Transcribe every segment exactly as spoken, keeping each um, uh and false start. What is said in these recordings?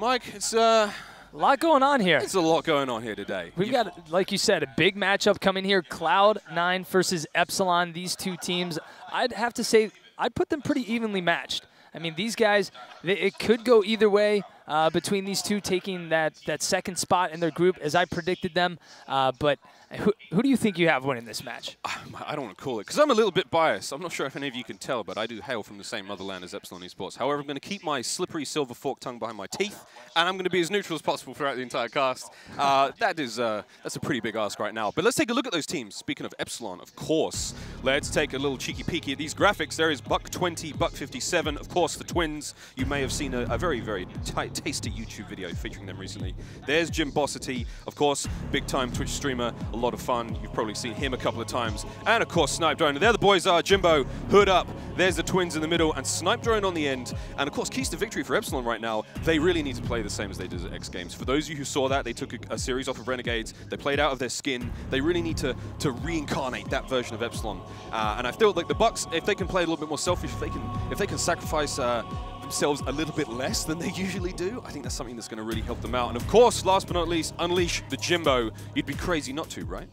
Mike, it's uh, a lot going on here. It's a lot going on here today. We've You've got, like you said, a big matchup coming here. Cloud nine versus Epsilon. These two teams, I'd have to say, I'd put them pretty evenly matched. I mean, these guys, they, it could go either way uh, between these two taking that, that second spot in their group, as I predicted them. Uh, but who, who do you think you have winning this match? I don't want to call it, because I'm a little bit biased. I'm not sure if any of you can tell, but I do hail from the same motherland as Epsilon eSports. However, I'm going to keep my slippery silver fork tongue behind my teeth, and I'm going to be as neutral as possible throughout the entire cast. Uh, that is, uh, that's a pretty big ask right now. But let's take a look at those teams. Speaking of Epsilon, of course, let's take a little cheeky peeky at these graphics. There is Buck twenty, Buck fifty-seven, of course, the twins. You may have seen a, a very, very tasty YouTube video featuring them recently. There's Jim Bossity, of course, big-time Twitch streamer. A lot of fun. You've probably seen him a couple of times. And of course, Snipedrone. There the boys are. Jimbo, hood up. There's the twins in the middle, and Snipedrone on the end. And of course, keys to victory for Epsilon right now. They really need to play the same as they did at X Games. For those of you who saw that, they took a, a series off of Renegades. They played out of their skin. They really need to, to reincarnate that version of Epsilon. Uh, and I feel like the Bucks, if they can play a little bit more selfish, if they can, if they can sacrifice uh, themselves a little bit less than they usually do, I think that's something that's going to really help them out. And of course, last but not least, unleash the Jimbo. You'd be crazy not to, right?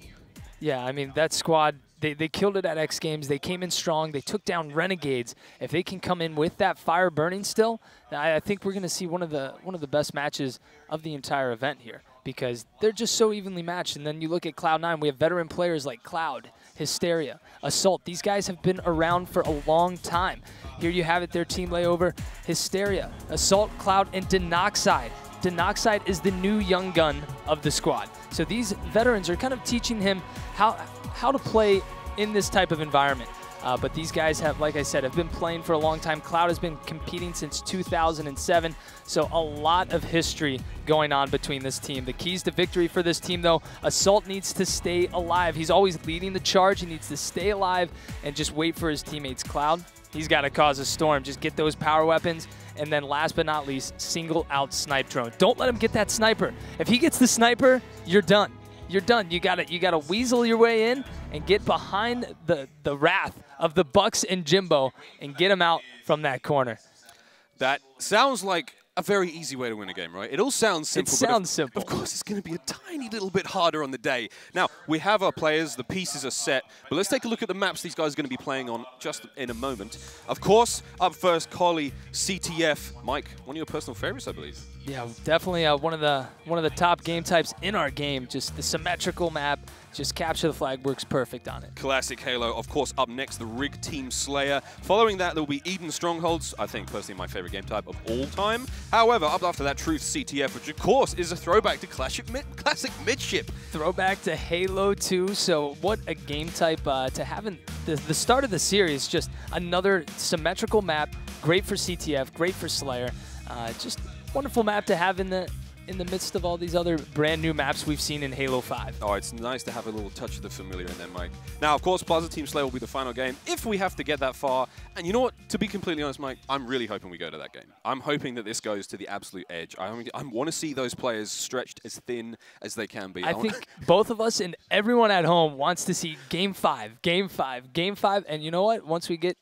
Yeah, I mean, that squad, they, they killed it at X Games. They came in strong. They took down Renegades. If they can come in with that fire burning still, I, I think we're going to see one of the one of the best matches of the entire event here, because they're just so evenly matched. And then you look at Cloud nine, we have veteran players like Cloud, Hysteria, Assault. These guys have been around for a long time. Here you have it, their team layover, Hysteria, Assault, Cloud, and Danoxide. Danoxide is the new young gun of the squad. So these veterans are kind of teaching him how, how to play in this type of environment. Uh, but these guys have, like I said, have been playing for a long time. Cloud has been competing since two thousand seven, so a lot of history going on between this team. The keys to victory for this team, though, Assault needs to stay alive. He's always leading the charge. He needs to stay alive and just wait for his teammates. Cloud, he's got to cause a storm. Just get those power weapons. And then last but not least, single out Snipedrone. Don't let him get that sniper. If he gets the sniper, you're done. You're done. You gotta, you gotta weasel your way in and get behind the, the wrath of the Bucks and Jimbo and get him out from that corner. That sounds like a very easy way to win a game, right? It all sounds simple. It sounds but of, simple. Of course, it's going to be a tiny little bit harder on the day. Now, we have our players. The pieces are set. But let's take a look at the maps these guys are going to be playing on just in a moment. Of course, up first, Coli, C T F. Mike, one of your personal favorites, I believe. Yeah, definitely uh, one of the one of the top game types in our game. Just the symmetrical map. Just capture the flag works perfect on it. Classic Halo, of course, up next, the Rig Team Slayer. Following that, there will be Eden Strongholds, I think personally my favorite game type of all time. However, up after that, Truth C T F, which of course is a throwback to classic, mid classic midship. Throwback to Halo two, so what a game type uh, to have in the, the start of the series. Just another symmetrical map, great for C T F, great for Slayer. Uh, just wonderful map to have in the in the midst of all these other brand new maps we've seen in Halo five. Oh, it's nice to have a little touch of the familiar in there, Mike. Now, of course, Plaza Team Slayer will be the final game if we have to get that far. And you know what? To be completely honest, Mike, I'm really hoping we go to that game. I'm hoping that this goes to the absolute edge. I, I want to see those players stretched as thin as they can be. I, I think both of us and everyone at home wants to see Game five, Game five, Game five. And you know what? Once we get...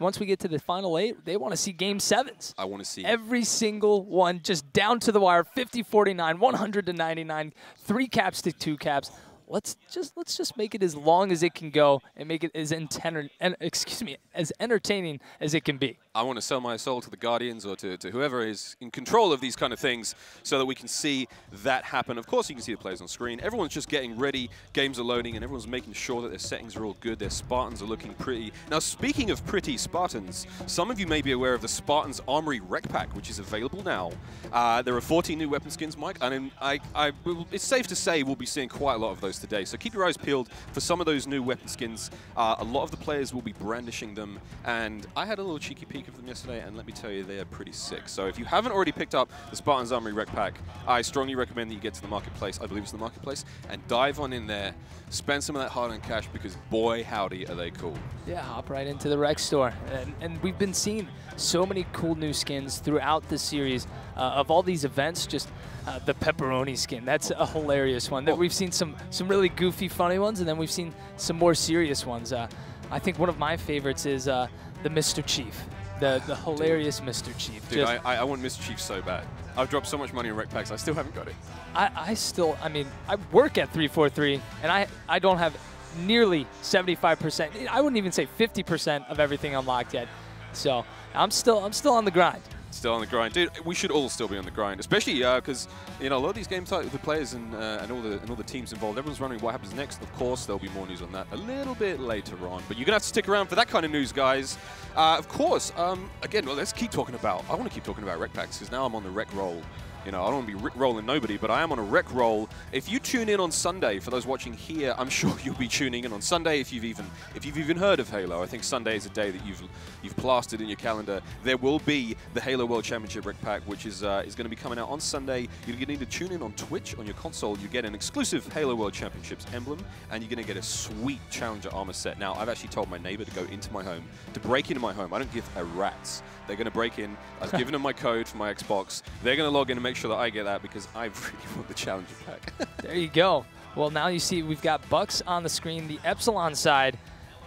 Once we get to the final eight, they want to see game sevens. I want to see every single one, just down to the wire, fifty forty-nine, one hundred to ninety-nine, three caps to two caps. Let's just let's just make it as long as it can go and make it as enter en excuse me as entertaining as it can be. I want to sell my soul to the Guardians or to, to whoever is in control of these kind of things so that we can see that happen. Of course, you can see the players on screen. Everyone's just getting ready. Games are loading, and everyone's making sure that their settings are all good. Their Spartans are looking pretty. Now, speaking of pretty Spartans, some of you may be aware of the Spartans Armory Rec Pack, which is available now. Uh, there are fourteen new weapon skins, Mike, and I, I, it's safe to say we'll be seeing quite a lot of those today. So keep your eyes peeled for some of those new weapon skins. Uh, a lot of the players will be brandishing them, and I had a little cheeky peek of them yesterday, and let me tell you, they are pretty sick. So if you haven't already picked up the Spartans Armory Rec Pack, I strongly recommend that you get to the marketplace, I believe it's the marketplace, and dive on in there, spend some of that hard-earned cash, because boy howdy are they cool. Yeah, hop right into the rec store. And, and we've been seeing so many cool new skins throughout the series uh, of all these events. Just uh, the pepperoni skin, that's a hilarious one. That we've seen some some really goofy, funny ones, and then we've seen some more serious ones. Uh, I think one of my favorites is uh, the Mister Chief. The, the hilarious Mister Chief. Dude, I, I want Mister Chief so bad. I've dropped so much money in rec packs, I still haven't got it. I, I still, I mean, I work at three forty-three, and I, I don't have nearly seventy-five percent. I wouldn't even say fifty percent of everything unlocked yet. So I'm still, I'm still on the grind. Still on the grind. Dude, we should all still be on the grind, especially because uh, you know, a lot of these games, like the players and, uh, and all the and all the teams involved, everyone's wondering what happens next. Of course, there'll be more news on that a little bit later on, but you're going to have to stick around for that kind of news, guys. Uh, of course, um, again, well, let's keep talking about, I want to keep talking about rec packs because now I'm on the rec roll. You know, I don't want to be rick-rolling nobody, but I am on a rec roll. If you tune in on Sunday, for those watching here, I'm sure you'll be tuning in on Sunday. If you've even if you've even heard of Halo, I think Sunday is a day that you've you've plastered in your calendar. There will be the Halo World Championship Rec Pack, which is uh, is going to be coming out on Sunday. You're going to need to tune in on Twitch on your console. You get an exclusive Halo World Championships emblem, and you're going to get a sweet Challenger armor set. Now, I've actually told my neighbor to go into my home, to break into my home. I don't give a rat's. They're going to break in. I've given them my code for my Xbox. They're going to log in and make sure that I get that because I really want the Challenger pack. There you go. Well, now you see we've got Bucks on the screen, the Epsilon side,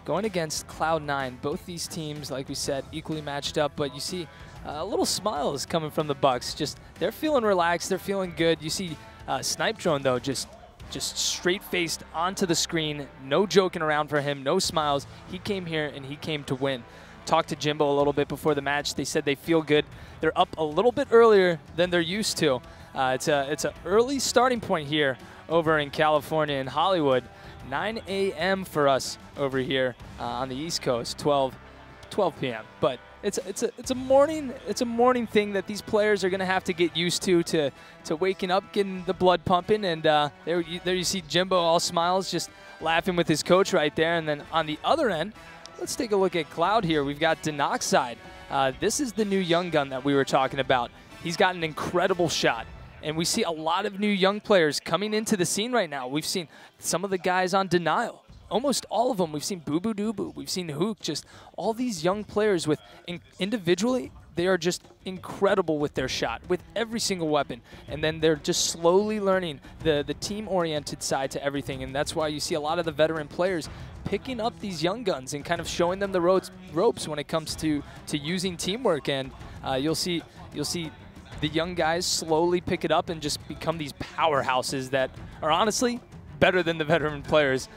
going against Cloud nine. Both these teams, like we said, equally matched up. But you see uh, a little smile is coming from the Bucks. Just they're feeling relaxed. They're feeling good. You see uh, Snipedrone, though, just, just straight-faced onto the screen. No joking around for him. No smiles. He came here, and he came to win. Talked to Jimbo a little bit before the match. They said they feel good. They're up a little bit earlier than they're used to. Uh, it's a it's an early starting point here over in California in Hollywood. nine A M for us over here uh, on the East Coast. twelve p m But it's it's a it's a morning it's a morning thing that these players are going to have to get used to to to waking up, getting the blood pumping, and uh, there you, there you see Jimbo all smiles, just laughing with his coach right there, and then on the other end. Let's take a look at Cloud here. We've got Danoxide. Uh, this is the new young gun that we were talking about. He's got an incredible shot. And we see a lot of new young players coming into the scene right now. We've seen some of the guys on Denial. Almost all of them. We've seen Boo Boo Doo Boo. We've seen Hook. Just all these young players with in individually, they are just incredible with their shot, with every single weapon. And then they're just slowly learning the, the team-oriented side to everything. And that's why you see a lot of the veteran players picking up these young guns and kind of showing them the ropes, ropes when it comes to to using teamwork, and uh, you'll see you'll see the young guys slowly pick it up and just become these powerhouses that are honestly better than the veteran players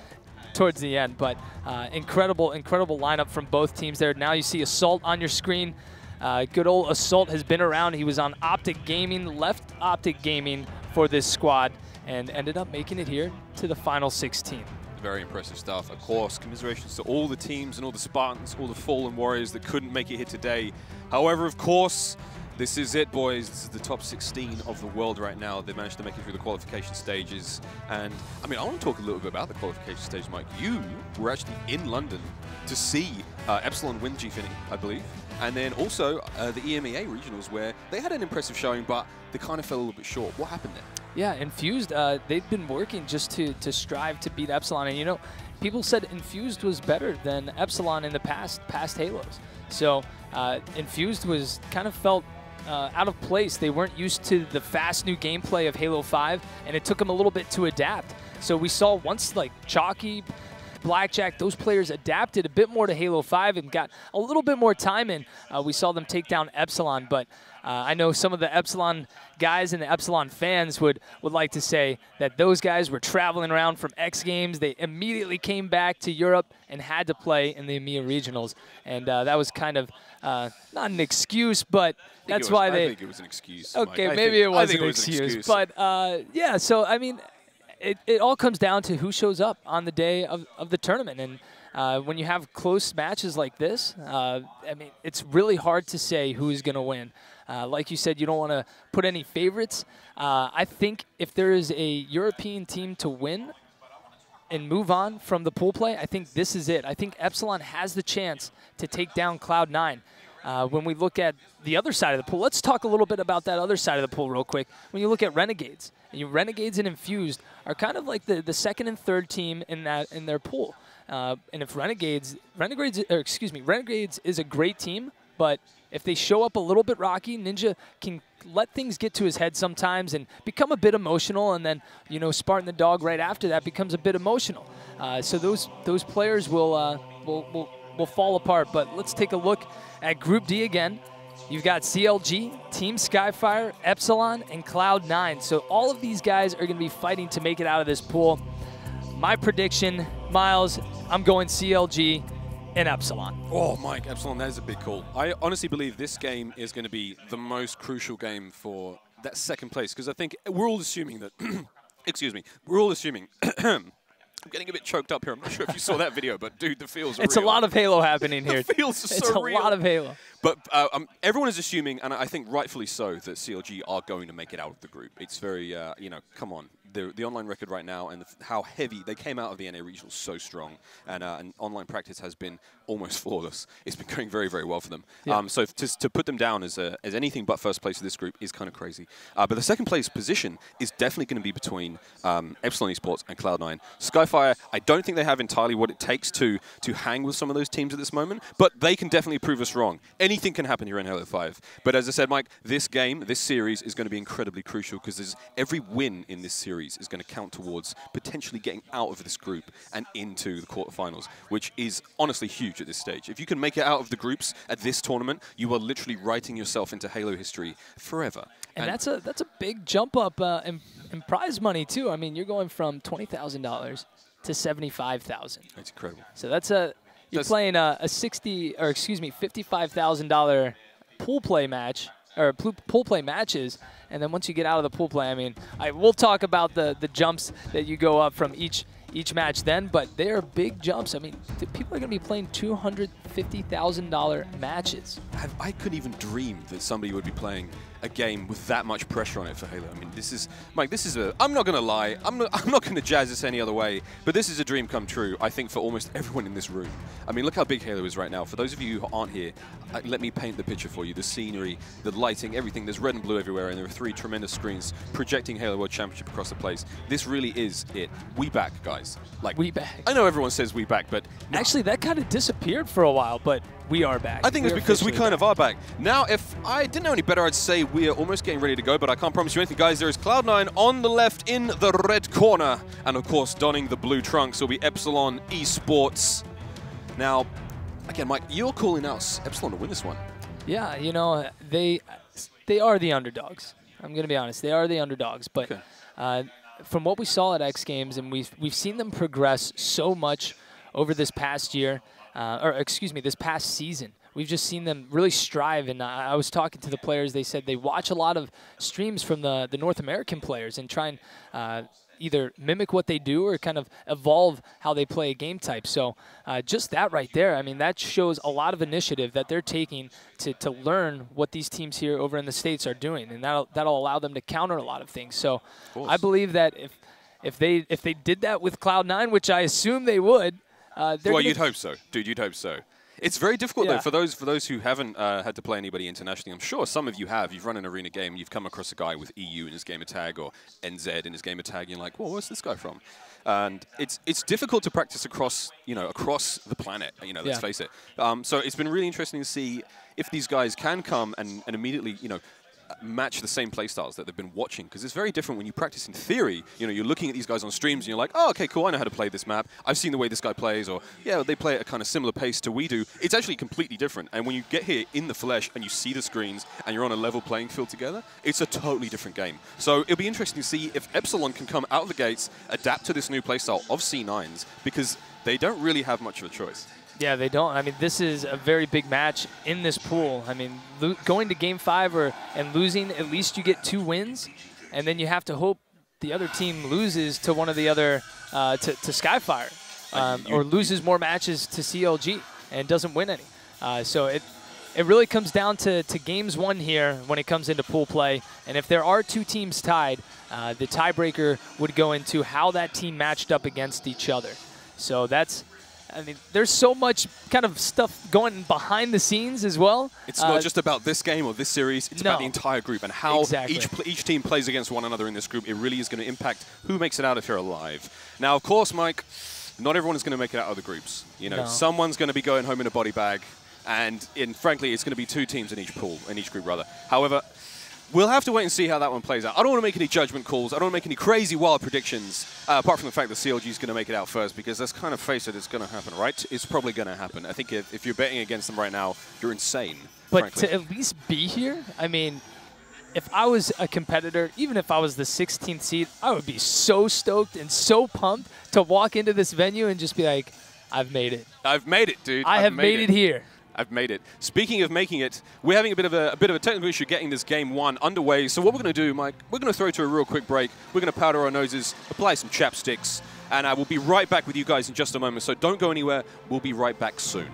towards the end. But uh, incredible, incredible lineup from both teams there. Now you see Assault on your screen. Uh, good old Assault has been around. He was on Optic Gaming, left Optic Gaming for this squad, and ended up making it here to the final sixteen. Very impressive stuff. Of course, commiserations to all the teams and all the Spartans, all the fallen warriors that couldn't make it here today. However, of course, this is it, boys. This is the top sixteen of the world right now. They managed to make it through the qualification stages. And, I mean, I want to talk a little bit about the qualification stage, Mike. You were actually in London to see uh, Epsilon win Gfinity, I believe. And then also uh, the E M E A regionals, where they had an impressive showing, but they kind of fell a little bit short. What happened there? Yeah, Infused, uh, they've been working just to, to strive to beat Epsilon. And, you know, people said Infused was better than Epsilon in the past, past Halos. So uh, Infused was kind of felt Uh, out of place. They weren't used to the fast new gameplay of Halo five, and it took them a little bit to adapt. So we saw once like Chalky, Blackjack, those players adapted a bit more to Halo five and got a little bit more time in. Uh, we saw them take down Epsilon, but uh, I know some of the Epsilon guys and the Epsilon fans would, would like to say that those guys were traveling around from X Games. They immediately came back to Europe and had to play in the EMEA regionals, and uh, that was kind of uh, not an excuse, but that's why they... I think it was an excuse. Okay, maybe it was an excuse. But, uh, yeah, so, I mean, it, it all comes down to who shows up on the day of, of the tournament. And uh, when you have close matches like this, uh, I mean, it's really hard to say who's going to win. Uh, like you said, you don't want to put any favorites. Uh, I think if there is a European team to win and move on from the pool play, I think this is it. I think Epsilon has the chance to take down Cloud nine. Uh, when we look at the other side of the pool, let's talk a little bit about that other side of the pool real quick. When you look at Renegades, and you, Renegades and Infused are kind of like the, the second and third team in that in their pool. Uh, and if Renegades, Renegades, or excuse me, Renegades is a great team, but if they show up a little bit rocky, Ninja can let things get to his head sometimes and become a bit emotional, and then you know Spartan the Dog right after that becomes a bit emotional. Uh, so those those players will uh, will will. will fall apart. But let's take a look at Group D again. You've got C L G, Team Skyfire, Epsilon, and Cloud nine. So all of these guys are going to be fighting to make it out of this pool. My prediction, Miles, I'm going C L G and Epsilon. Oh, Mike, Epsilon, that is a big call. I honestly believe this game is going to be the most crucial game for that second place, because I think we're all assuming that, excuse me, we're all assuming, I'm getting a bit choked up here. I'm not sure if you saw that video, but dude, the feels are real. It's a lot of Halo happening here. The feels are so real. It's a lot of Halo. But uh, um, everyone is assuming, and I think rightfully so, that C L G are going to make it out of the group. It's very, uh, you know, come on. The, the online record right now and the, how heavy they came out of the N A regional so strong, and, uh, and online practice has been almost flawless. It's been going very, very well for them. Yeah. Um, so to, to put them down as, a, as anything but first place in this group is kind of crazy. Uh, but the second place position is definitely going to be between um, Epsilon eSports and Cloud nine. Skyfire, I don't think they have entirely what it takes to, to hang with some of those teams at this moment, but they can definitely prove us wrong. Anything can happen here in Halo five. But as I said, Mike, this game, this series is going to be incredibly crucial, because there's every win in this series is going to count towards potentially getting out of this group and into the quarterfinals, which is honestly huge at this stage. If you can make it out of the groups at this tournament, you are literally writing yourself into Halo history forever. And, and that's a that's a big jump up uh, in, in prize money too. I mean, you're going from twenty thousand dollars to seventy-five thousand dollars. That's incredible. So that's a you're that's playing a, a sixty or excuse me fifty-five thousand dollar pool play match. Or pool play matches, and then once you get out of the pool play, I mean, I we'll talk about the the jumps that you go up from each each match then, but they are big jumps. I mean, people are going to be playing two hundred fifty thousand dollar matches. I couldn't even dream that somebody would be playing a game with that much pressure on it for Halo. I mean, this is, Mike, this is a, I'm not going to lie, I'm not, I'm not going to jazz this any other way, but this is a dream come true, I think, for almost everyone in this room. I mean, look how big Halo is right now. For those of you who aren't here, uh, let me paint the picture for you. The scenery, the lighting, everything. There's red and blue everywhere, and there are three tremendous screens projecting Halo World Championship across the place. This really is it. We back, guys. Like, we back. I know everyone says we back, but... No. Actually, that kind of disappeared for a while, but... We are back. I think it's because we kind of are back. Now, if I didn't know any better, I'd say we are almost getting ready to go, but I can't promise you anything, guys. There is Cloud nine on the left in the red corner. And, of course, donning the blue trunks will be Epsilon eSports. Now, again, Mike, you're calling out Epsilon to win this one. Yeah, you know, they they are the underdogs. I'm going to be honest. They are the underdogs. But okay. uh, from what we saw at X Games, and we've, we've seen them progress so much over this past year, Uh, or excuse me, this past season. We've just seen them really strive, and I, I was talking to the players. They said they watch a lot of streams from the, the North American players and try and uh, either mimic what they do or kind of evolve how they play a game type. So uh, just that right there, I mean, that shows a lot of initiative that they're taking to, to learn what these teams here over in the States are doing, and that'll, that'll allow them to counter a lot of things. So I believe that if, if, they, if they did that with Cloud nine, which I assume they would, Uh, well, you'd hope so, dude. You'd hope so. It's very difficult, yeah. though, for those for those who haven't uh, had to play anybody internationally. I'm sure some of you have. You've run an arena game. You've come across a guy with E U in his gamer tag or N Z in his gamer tag. And you're like, well, where's this guy from? And it's it's difficult to practice across you know across the planet. You know, let's yeah. face it. Um, so it's been really interesting to see if these guys can come and, and immediately you know. match the same playstyles that they've been watching, because it's very different when you practice in theory. You know, you're looking at these guys on streams and you're like, oh, okay, cool, I know how to play this map. I've seen the way this guy plays, or yeah, they play at a kind of similar pace to we do. It's actually completely different. And when you get here in the flesh and you see the screens and you're on a level playing field together, it's a totally different game. So it'll be interesting to see if Epsilon can come out of the gates, adapt to this new playstyle of C nines, because they don't really have much of a choice. Yeah, they don't. I mean, this is a very big match in this pool. I mean, lo going to game five or and losing, at least you get two wins, and then you have to hope the other team loses to one of the other, uh, to, to Skyfire, um, or loses more matches to C L G and doesn't win any. Uh, so it it really comes down to, to games one here when it comes into pool play, and if there are two teams tied, uh, the tiebreaker would go into how that team matched up against each other. So that's... I mean, there's so much kind of stuff going behind the scenes as well. It's uh, not just about this game or this series. It's no. about the entire group and how exactly. each, each team plays against one another in this group. It really is going to impact who makes it out if you're alive. Now, of course, Mike, not everyone is going to make it out of the groups. You know, no. someone's going to be going home in a body bag. And in, frankly, it's going to be two teams in each pool, in each group, rather. However, We'll have to wait and see how that one plays out. I don't want to make any judgment calls. I don't want to make any crazy wild predictions, uh, apart from the fact that C L G is going to make it out first, because let's kind of face it, it's going to happen, right? It's probably going to happen. I think if, if you're betting against them right now, you're insane, But frankly. To at least be here, I mean, if I was a competitor, even if I was the sixteenth seed, I would be so stoked and so pumped to walk into this venue and just be like, I've made it. I've made it, dude. I I've have made, made it. it here. I've made it. Speaking of making it, we're having a bit of a, a bit of a technical issue getting this game one underway. So what we're going to do, Mike, we're going to throw to a real quick break. We're going to powder our noses, apply some chapsticks, and I will be right back with you guys in just a moment. So don't go anywhere. We'll be right back soon.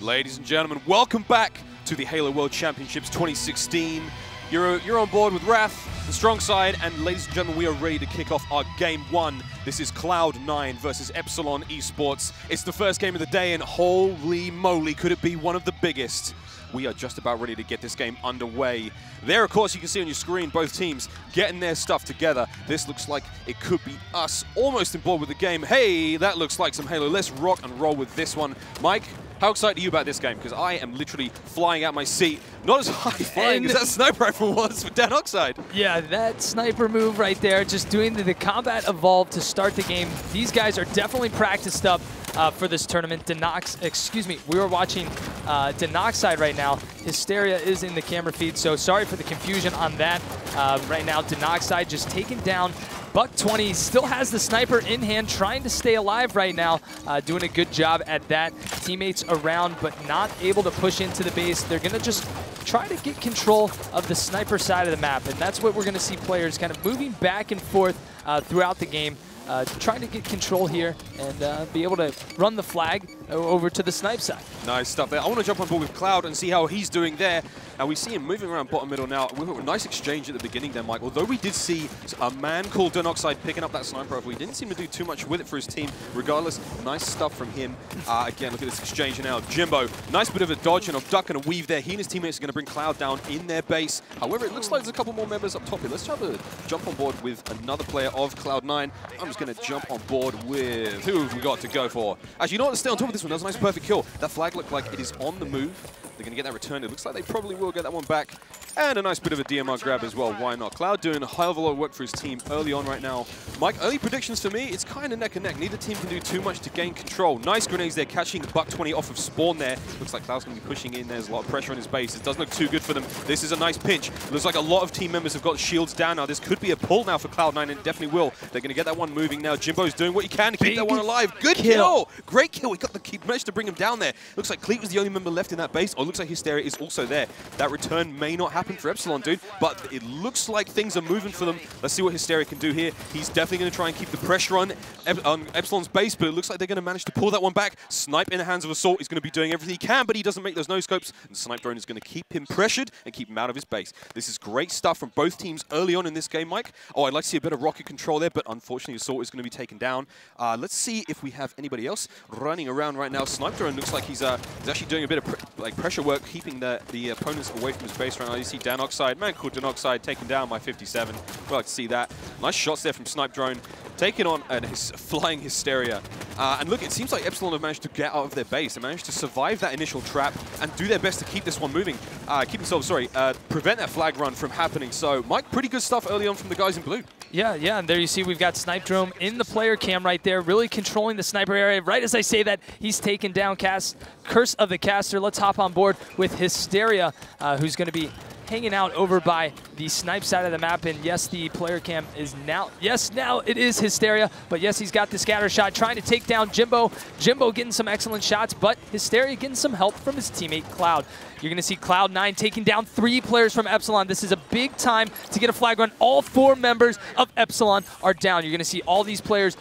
Ladies and gentlemen, welcome back to the Halo World Championships twenty sixteen. You're, you're on board with Wrath, the strong side, and ladies and gentlemen, we are ready to kick off our game one. This is Cloud nine versus Epsilon eSports. It's the first game of the day, and holy moly, could it be one of the biggest? We are just about ready to get this game underway. There, of course, you can see on your screen, both teams getting their stuff together. This looks like it could be us almost on board with the game. Hey, that looks like some Halo. Let's rock and roll with this one. Mike, how excited are you about this game? Because I am literally flying out my seat. Not as high flying and as that sniper rifle was for Danoxide. Yeah, that sniper move right there, just doing the, the combat evolve to start the game. These guys are definitely practiced up uh, for this tournament. Danox, excuse me, we were watching uh, Danoxide right now. Hysteria is in the camera feed, so sorry for the confusion on that. Uh, right now, Danoxide just taken down. Buck twenty still has the sniper in hand, trying to stay alive right now, uh, doing a good job at that. Teammates around, but not able to push into the base. They're going to just try to get control of the sniper side of the map, and that's what we're going to see players kind of moving back and forth uh, throughout the game, uh, trying to get control here and uh, be able to run the flag over to the snipe side. Nice stuff there. I want to jump on board with Cloud and see how he's doing there. And we see him moving around bottom middle now. We had a nice exchange at the beginning there, Mike. Although we did see a man called Danoxide picking up that sniper rifle, he didn't seem to do too much with it for his team. Regardless, nice stuff from him. Uh, again, look at this exchange now. Jimbo, nice bit of a dodge and a duck and a weave there. He and his teammates are going to bring Cloud down in their base. However, it looks like there's a couple more members up top here. Let's try to jump on board with another player of Cloud nine. I'm just going to jump on board with who have we got to go for? Actually, you know what? Let's stay on top of this one. That was a nice perfect kill. That flag looked like it is on the move. They're going to get that return. It looks like they probably will get that one back. And a nice bit of a D M R grab as well. Why not? Cloud doing a hell of a lot of work for his team early on right now. Mike, early predictions for me, it's kind of neck and neck. Neither team can do too much to gain control. Nice grenades there, catching Buck twenty off of spawn there. Looks like Cloud's going to be pushing in. There's a lot of pressure on his base. It doesn't look too good for them. This is a nice pinch. Looks like a lot of team members have got shields down now. This could be a pull now for Cloud nine, and it definitely will. They're going to get that one moving now. Jimbo's doing what he can to keep Big that one alive. Good kill. kill. Great kill. We got the keep, managed to bring him down there. Looks like Cleet was the only member left in that base. Or looks like Hysteria is also there. That return may not happen for Epsilon, dude, but it looks like things are moving for them. Let's see what Hysteria can do here. He's definitely going to try and keep the pressure on, Ep on Epsilon's base, but it looks like they're going to manage to pull that one back. Snipe in the hands of Assault. He's going to be doing everything he can, but he doesn't make those no-scopes, and Snipedrone is going to keep him pressured and keep him out of his base. This is great stuff from both teams early on in this game, Mike. Oh, I'd like to see a bit of rocket control there, but unfortunately Assault is going to be taken down. Uh, let's see if we have anybody else running around right now. Snipedrone looks like he's, uh, he's actually doing a bit of pr like pressure work, keeping the, the opponents away from his base right now. You see Danoxide, man called Danoxide, taken down by fifty-seven. We like to see that. Nice shots there from Snipedrone, taking on a his flying Hysteria. Uh, and look, it seems like Epsilon have managed to get out of their base. They managed to survive that initial trap and do their best to keep this one moving. Uh, keep themselves, sorry, uh, prevent that flag run from happening. So, Mike, pretty good stuff early on from the guys in blue. Yeah, yeah, and there you see we've got Snipedrone in the player cam right there, really controlling the sniper area. Right as I say that, he's taken down cast, Curse of the Caster. Let's hop on board with Hysteria, uh, who's going to be hanging out over by the snipe side of the map, and yes, the player cam is now, yes, now it is Hysteria, but yes, he's got the scatter shot, trying to take down Jimbo. Jimbo getting some excellent shots, but Hysteria getting some help from his teammate Cloud. You're going to see Cloud nine taking down three players from Epsilon. This is a big time to get a flag run. All four members of Epsilon are down. You're going to see all these players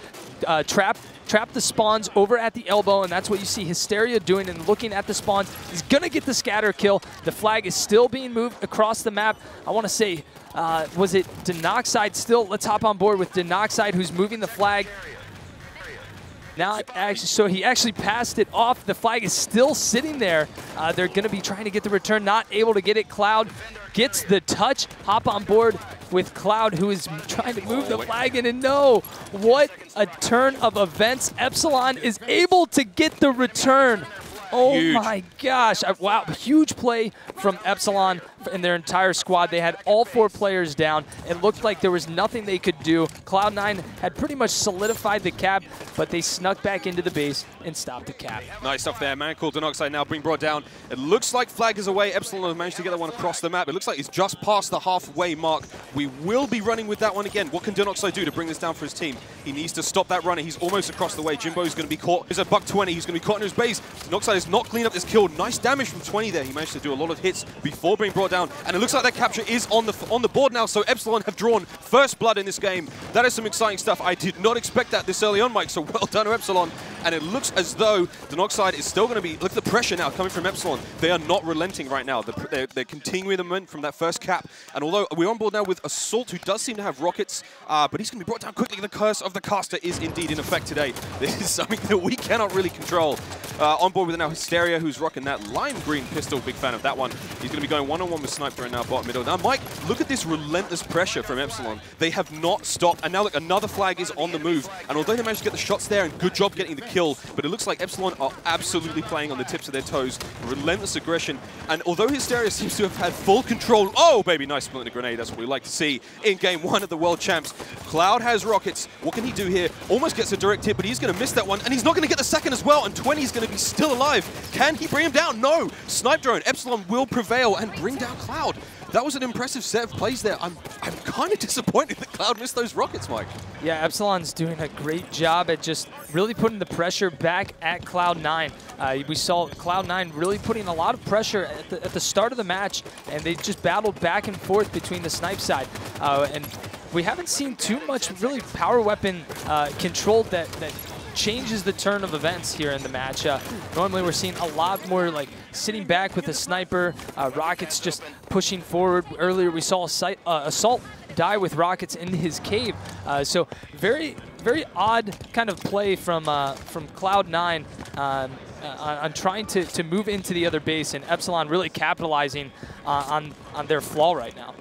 uh, trapped. Trap the spawns over at the elbow, and that's what you see Hysteria doing and looking at the spawns. He's going to get the scatter kill. The flag is still being moved across the map. I want to say, uh, was it Danoxide still? Let's hop on board with Danoxide, who's moving the flag. Now, actually, so he actually passed it off. The flag is still sitting there. Uh, they're going to be trying to get the return, not able to get it. Cloud gets the touch. Hop on board with Cloud, who is trying to move the flag in, and no, what a turn of events. Epsilon is able to get the return. Oh huge. My gosh, wow, huge play from Epsilon. in their entire squad. They had all four players down. It looked like there was nothing they could do. Cloud nine had pretty much solidified the cap, but they snuck back into the base and stopped the cap. Nice stuff there. Man called Danoxide now being brought down. It looks like flag is away. Epsilon managed to get that one across the map. It looks like he's just past the halfway mark. We will be running with that one again. What can Danoxide do to bring this down for his team? He needs to stop that runner. He's almost across the way. Jimbo's going to be caught. There's a Buck twenty. He's going to be caught in his base. Danoxide has not cleaned up this kill. Nice damage from twenty there. He managed to do a lot of hits before being brought down. And it looks like that capture is on the on the board now. So Epsilon have drawn first blood in this game. That is some exciting stuff. I did not expect that this early on, Mike. So well done to Epsilon. And it looks as though Danoxide is still going to be... Look at the pressure now coming from Epsilon. They are not relenting right now. They're, they're, they're continuing the moment from that first cap. And although we're on board now with Assault, who does seem to have rockets, uh, but he's going to be brought down quickly. The curse of the caster is indeed in effect today. This is something that we cannot really control. Uh, on board with now Hysteria, who's rocking that lime green pistol. Big fan of that one. He's going to be going one-on-one with Snipedrone now, bot middle. Now, Mike, look at this relentless pressure from Epsilon. They have not stopped. And now, look, another flag is on the move. And although they managed to get the shots there, and good job getting the kill, but it looks like Epsilon are absolutely playing on the tips of their toes. Relentless aggression, and although Hysteria seems to have had full control, oh baby, nice split and a grenade, that's what we like to see in game one of the World Champs. Cloud has rockets, what can he do here? Almost gets a direct hit, but he's going to miss that one, and he's not going to get the second as well, and twenty's going to be still alive. Can he bring him down? No! Snipedrone, Epsilon will prevail and bring down Cloud. That was an impressive set of plays there. I'm, I'm kind of disappointed that Cloud missed those rockets, Mike. Yeah, Epsilon's doing a great job at just really putting the pressure back at Cloud nine. Uh, we saw Cloud nine really putting a lot of pressure at the, at the start of the match, and they just battled back and forth between the snipe side. Uh, and we haven't seen too much really power weapon uh, controlled that, that changes the turn of events here in the match. Uh, normally we're seeing a lot more like sitting back with a sniper, uh, rockets just pushing forward. Earlier we saw sight, uh, Assault die with rockets in his cave. Uh, so very, very odd kind of play from uh, from Cloud nine um, uh, on trying to, to move into the other base, and Epsilon really capitalizing uh, on, on their flaw right now.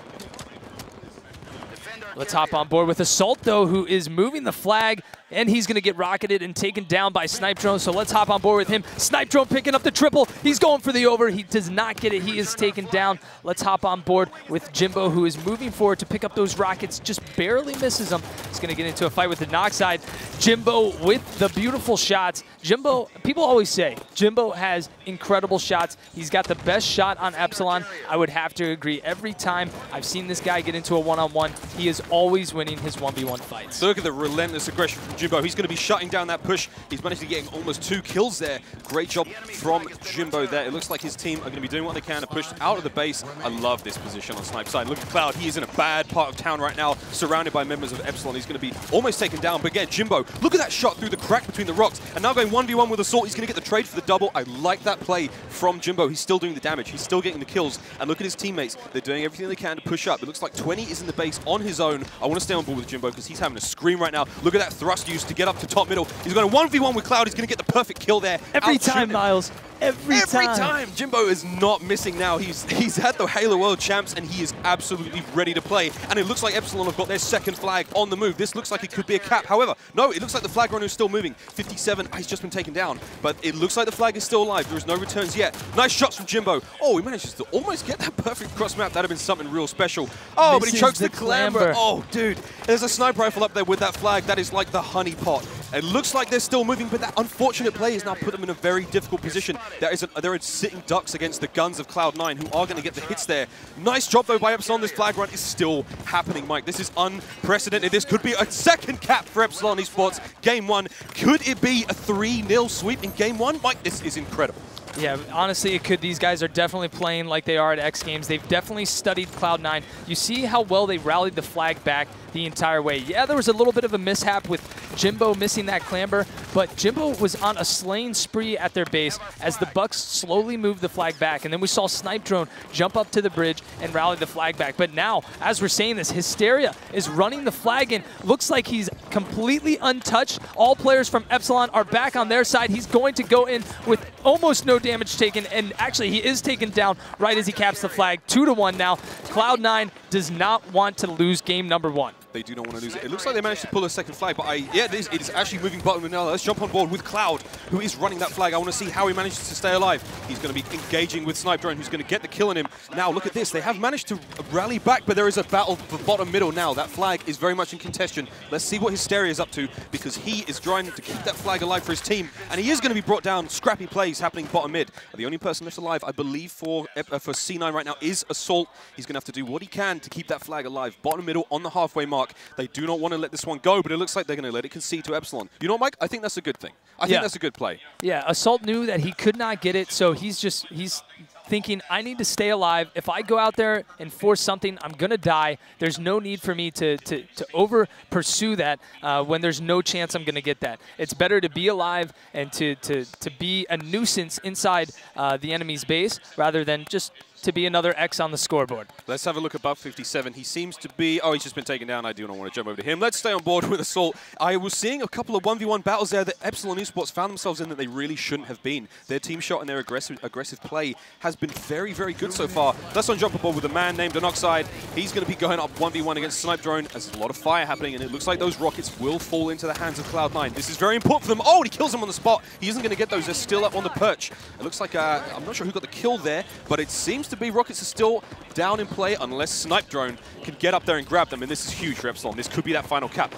Let's hop on board with Assault, though, who is moving the flag, and he's going to get rocketed and taken down by Snipedrone, so let's hop on board with him. Snipedrone picking up the triple. He's going for the over. He does not get it. He is taken down. Let's hop on board with Jimbo, who is moving forward to pick up those rockets. Just barely misses them. He's going to get into a fight with Danoxide. Jimbo with the beautiful shots. Jimbo, people always say, Jimbo has incredible shots. He's got the best shot on Epsilon. I would have to agree. Every time I've seen this guy get into a one-on-one, he is always winning his one v one fights. Look at the relentless aggression from Jimbo. He's going to be shutting down that push. He's managed to get almost two kills there. Great job from Jimbo there. It looks like his team are going to be doing what they can to push out of the base. I love this position on Snipe's side. Look at Cloud. He is in a bad part of town right now, surrounded by members of Epsilon. He's going to be almost taken down. But again, Jimbo, look at that shot through the crack between the rocks. And now going one v one with Assault. He's going to get the trade for the double. I like that play from Jimbo. He's still doing the damage. He's still getting the kills. And look at his teammates. They're doing everything they can to push up. It looks like twenty is in the base on his own. I want to stay on board with Jimbo because he's having a scream right now. Look at that thrust used to get up to top middle. He's going to one v one with Cloud. He's going to get the perfect kill there. Every time, Miles. Every, Every time. time. Jimbo is not missing now. He's he's at the Halo World Champs, and he is absolutely ready to play. And it looks like Epsilon have got their second flag on the move. This looks like it could be a cap. However, no, it looks like the flag runner is still moving. fifty-seven, he's just been taken down. But it looks like the flag is still alive. There is no returns yet. Nice shots from Jimbo. Oh, he manages to almost get that perfect cross map. That would have been something real special. Oh, this but he chokes the, the clamber. clamber. Oh, dude. There's a sniper rifle up there with that flag. That is like the honey pot. It looks like they're still moving, but that unfortunate play has now put them in a very difficult position. There is a, there are sitting ducks against the guns of Cloud nine, who are going to get the hits there. Nice job, though, by Epsilon. This flag run is still happening, Mike. This is unprecedented. This could be a second cap for Epsilon eSports. Game one. Could it be a three nil sweep in game one? Mike, this is incredible. Yeah, honestly, it could. These guys are definitely playing like they are at X Games. They've definitely studied Cloud nine. You see how well they rallied the flag back the entire way. Yeah, there was a little bit of a mishap with Jimbo missing that clamber, but Jimbo was on a slaying spree at their base as the Bucks slowly moved the flag back. And then we saw Snipedrone jump up to the bridge and rally the flag back. But now, as we're saying this, Hysteria is running the flag in. Looks like he's completely untouched. All players from Epsilon are back on their side. He's going to go in with almost no damage. damage taken, and actually he is taken down right as he caps the flag. Two to one now. Cloud nine does not want to lose game number one. they do not want to lose it. It looks like they managed to pull a second flag, but I, yeah, it is, it is actually moving button with now. Let's jump on board with Cloud, who is running that flag. I want to see how he manages to stay alive. He's going to be engaging with Snipedrone, who's going to get the kill on him. Now, look at this. They have managed to rally back, but there is a battle for bottom middle now. That flag is very much in contention. Let's see what Hysteria is up to, because he is trying to keep that flag alive for his team, and he is going to be brought down. Scrappy plays happening bottom mid. The only person left alive, I believe, for, uh, for C nine right now is Assault. He's going to have to do what he can to keep that flag alive. Bottom middle on the halfway mark. They do not want to let this one go, but it looks like they're going to let it concede to Epsilon. You know, Mike, I think that's a good thing. I yeah. think that's a good play. Yeah, Assault knew that he could not get it, so he's just, he's thinking, I need to stay alive. If I go out there and force something, I'm going to die. There's no need for me to, to, to over-pursue that uh, when there's no chance I'm going to get that. It's better to be alive and to, to, to be a nuisance inside uh, the enemy's base rather than just to be another X on the scoreboard. Let's have a look at Buck fifty-seven. He seems to be... Oh, he's just been taken down. I do not want to jump over to him. Let's stay on board with Assault. I was seeing a couple of one v one battles there that Epsilon eSports found themselves in that they really shouldn't have been. Their team shot and their aggressive aggressive play has been very, very good so far. Let's on jump aboard with a man named Danoxide. He's going to be going up one v one against Snipedrone. There's a lot of fire happening, and it looks like those rockets will fall into the hands of Cloud nine. This is very important for them. Oh, and he kills him on the spot. He isn't going to get those. They're still up on the perch. It looks like... Uh, I'm not sure who got the kill there, but it seems to be rockets are still down in play unless Snipedrone can get up there and grab them, and this is huge for Epsilon. This could be that final cap.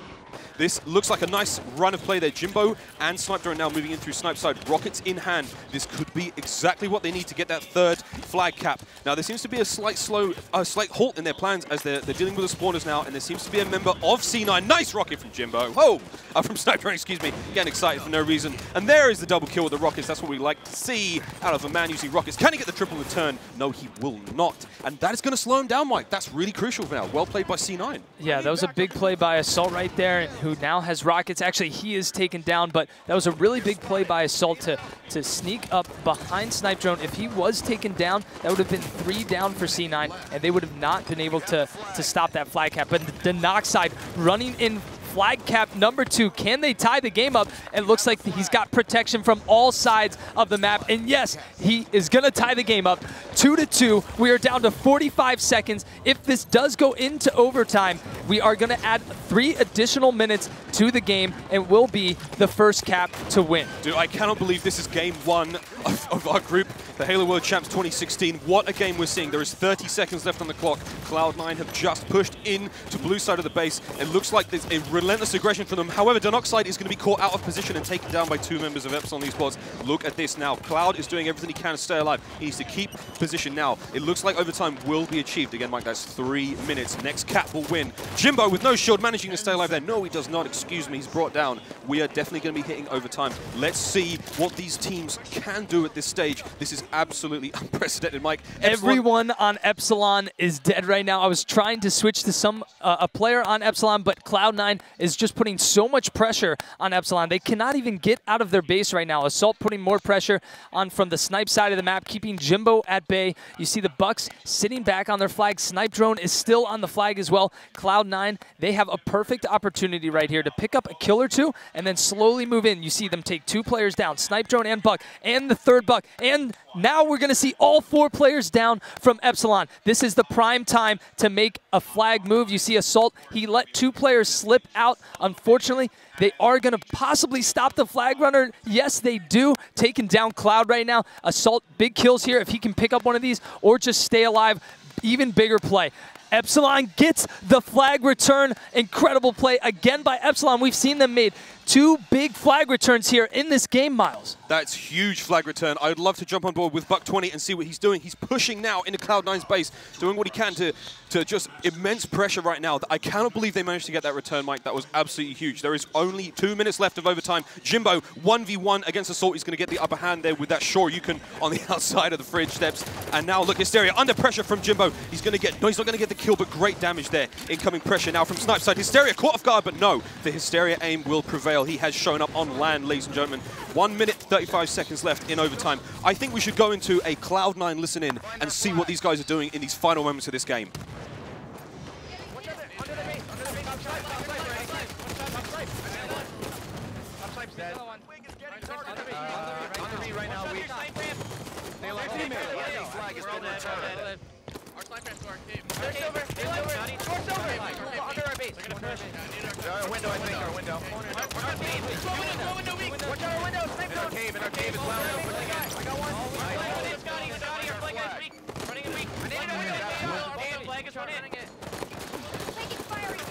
This looks like a nice run of play there. Jimbo and Snipedrone now moving in through Snipeside, rockets in hand. This could be exactly what they need to get that third flag cap. Now there seems to be a slight slow, a slight halt in their plans as they're, they're dealing with the spawners now, and there seems to be a member of C nine. Nice rocket from Jimbo. Whoa! Uh, from Snipedrone, excuse me. Getting excited for no reason. And there is the double kill with the rockets. That's what we like to see out of a man using rockets. Can he get the triple return? No, he will not. And that is going to slow him down, Mike. That's really crucial now. Well played by C nine. Yeah, that was a big play by Assault right there, who now has rockets. Actually, he is taken down, but that was a really big play by Assault to, to sneak up behind Snipedrone. If he was taken down, that would have been three down for C nine, and they would have not been able to, to stop that flag cap. But Danoxide running in flag cap number two. Can they tie the game up? It looks like he's got protection from all sides of the map. And yes, he is going to tie the game up. Two to two. We are down to forty-five seconds. If this does go into overtime, we are going to add three additional minutes to the game and will be the first cap to win. Dude, I cannot believe this is game one of, of our group, the Halo World Champs twenty sixteen. What a game we're seeing. There is thirty seconds left on the clock. Cloud nine have just pushed in to blue side of the base. It looks like there's a relentless aggression from them. However, Danoxide is going to be caught out of position and taken down by two members of Epsilon eSports. Look at this now. Cloud is doing everything he can to stay alive. He needs to keep position now. It looks like overtime will be achieved. Again, Mike, that's three minutes. Next cap will win. Jimbo with no shield managing to stay alive there. No, he does not. Excuse me. He's brought down. We are definitely going to be hitting overtime. Let's see what these teams can do at this stage. This is absolutely unprecedented, Mike. Epsilon. Everyone on Epsilon is dead right now. I was trying to switch to some uh, a player on Epsilon, but Cloud nine is just putting so much pressure on Epsilon. They cannot even get out of their base right now. Assault putting more pressure on from the snipe side of the map, keeping Jimbo at bay. You see the Bucks sitting back on their flag. Snipedrone is still on the flag as well. Cloud nine, they have a perfect opportunity right here to pick up a kill or two and then slowly move in. You see them take two players down, Snipedrone and Buck, and the third Buck. And now we're going to see all four players down from Epsilon. This is the prime time to make a flag move. You see Assault, he let two players slip out. Unfortunately, they are going to possibly stop the flag runner. Yes, they do. Taking down Cloud right now. Assault, big kills here. If he can pick up one of these or just stay alive, even bigger play. Epsilon gets the flag return. Incredible play again by Epsilon. We've seen them made two big flag returns here in this game, Miles. That's huge flag return. I would love to jump on board with Buck twenty and see what he's doing. He's pushing now into Cloud nine's base, doing what he can to, to just immense pressure right now. I cannot believe they managed to get that return, Mike. That was absolutely huge. There is only two minutes left of overtime. Jimbo, one v one against Assault. He's going to get the upper hand there with that Shoryuken on the outside of the fridge steps. And now, look, Hysteria under pressure from Jimbo. He's going to get, no, he's not going to get the kill, but great damage there. Incoming pressure now from Snipeside. Hysteria caught off guard, but no, the Hysteria aim will prevail. He has shown up on land, ladies and gentlemen. one minute, thirty-five seconds left in overtime. I think we should go into a Cloud nine listen-in and see what these guys are doing in these final moments of this game. Our sniper has to our cave. They're over. They're over. Short's over. Under our base. Our window, I think, our window. Watch out our window, snipe zone! In our cave, in our cave as well. I got one.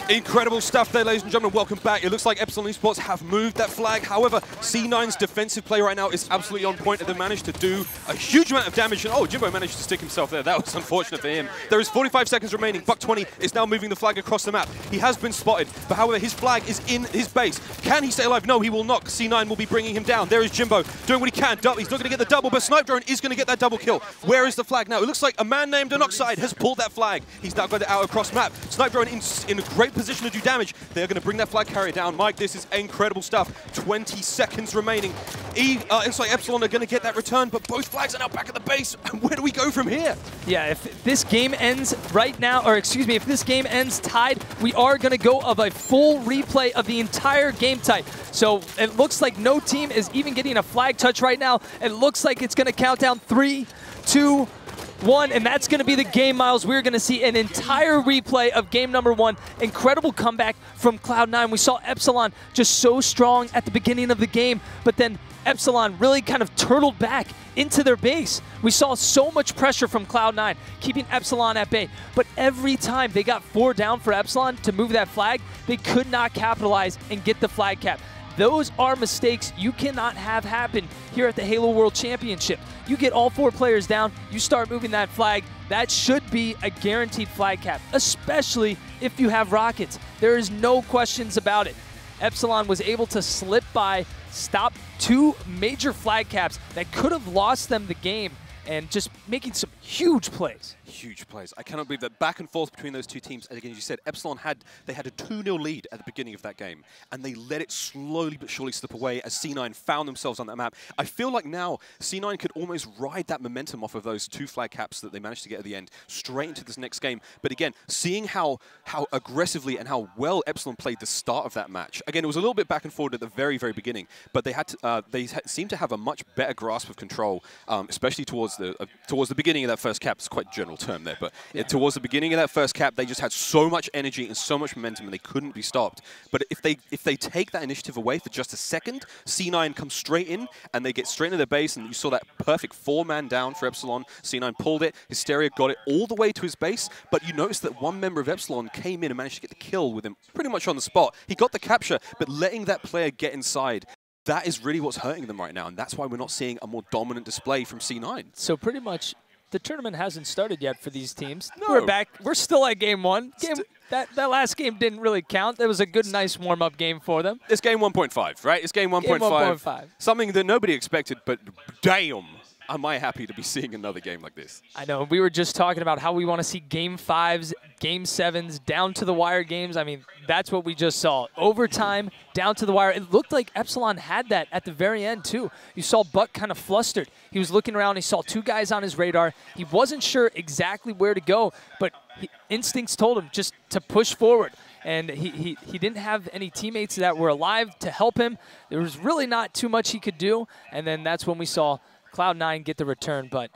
Incredible stuff there, ladies and gentlemen. Welcome back. It looks like Epsilon eSports have moved that flag. However, C nine's defensive play right now is absolutely on point, and they managed to do a huge amount of damage. And oh, Jimbo managed to stick himself there. That was unfortunate for him. There is forty-five seconds remaining. Buck twenty is now moving the flag across the map. He has been spotted, but however, his flag is in his base. Can he stay alive? No, he will not. C nine will be bringing him down. There is Jimbo doing what he can. He's not going to get the double, but Snipedrone is going to get that double kill. Where is the flag now? It looks like a man named Danoxide has pulled that flag. He's now got it out across map. Snipedrone in, in a great position to do damage. They're going to bring that flag carrier down. Mike, this is incredible stuff. twenty seconds remaining. E, uh, Inside Epsilon are going to get that return, but both flags are now back at the base. Where do we go from here? Yeah, if this game ends right now, or excuse me, if this game ends tied, we are going to go of a full replay of the entire game type. So it looks like no team is even getting a flag touch right now. It looks like it's going to count down three, two, one, and that's going to be the game, Miles. We're going to see an entire replay of game number one. Incredible comeback from Cloud nine. We saw Epsilon just so strong at the beginning of the game, but then Epsilon really kind of turtled back into their base. We saw so much pressure from Cloud nine, keeping Epsilon at bay. But every time they got four down for Epsilon to move that flag, they could not capitalize and get the flag cap. Those are mistakes you cannot have happen here at the Halo World Championship. You get all four players down, you start moving that flag, that should be a guaranteed flag cap, especially if you have rockets. There is no questions about it. Epsilon was able to slip by, stop two major flag caps that could have lost them the game, and just making some huge plays. Huge plays. I cannot believe that back and forth between those two teams. And again, as you said, Epsilon had they had a two nil lead at the beginning of that game, and they let it slowly but surely slip away as C nine found themselves on that map. I feel like now C nine could almost ride that momentum off of those two flag caps that they managed to get at the end straight into this next game. But again, seeing how how aggressively and how well Epsilon played the start of that match. Again, it was a little bit back and forth at the very very beginning, but they had to, uh, they seemed to have a much better grasp of control, um, especially towards the uh, towards the beginning of that first cap. It's quite a general term there, but yeah. It, towards the beginning of that first cap, they just had so much energy and so much momentum, and they couldn't be stopped. But if they if they take that initiative away for just a second, C nine comes straight in, and they get straight into their base, and you saw that perfect four-man down for Epsilon. C nine pulled it, Hysteria got it all the way to his base, but you notice that one member of Epsilon came in and managed to get the kill with him pretty much on the spot. He got the capture, but letting that player get inside, that is really what's hurting them right now, and that's why we're not seeing a more dominant display from C nine. So pretty much the tournament hasn't started yet for these teams. No. We're back. We're still at game one. Game, that, that last game didn't really count. That was a good, nice warm-up game for them. It's game one point five, right? It's game one point five. Something that nobody expected, but damn, am I happy to be seeing another game like this. I know. We were just talking about how we want to see game fives, game sevens, down to the wire games. I mean, that's what we just saw. Overtime, down to the wire. It looked like Epsilon had that at the very end, too. You saw Buck kind of flustered. He was looking around. He saw two guys on his radar. He wasn't sure exactly where to go, but he, instincts told him just to push forward. And he, he, he didn't have any teammates that were alive to help him. There was really not too much he could do. And then that's when we saw Cloud nine get the return. But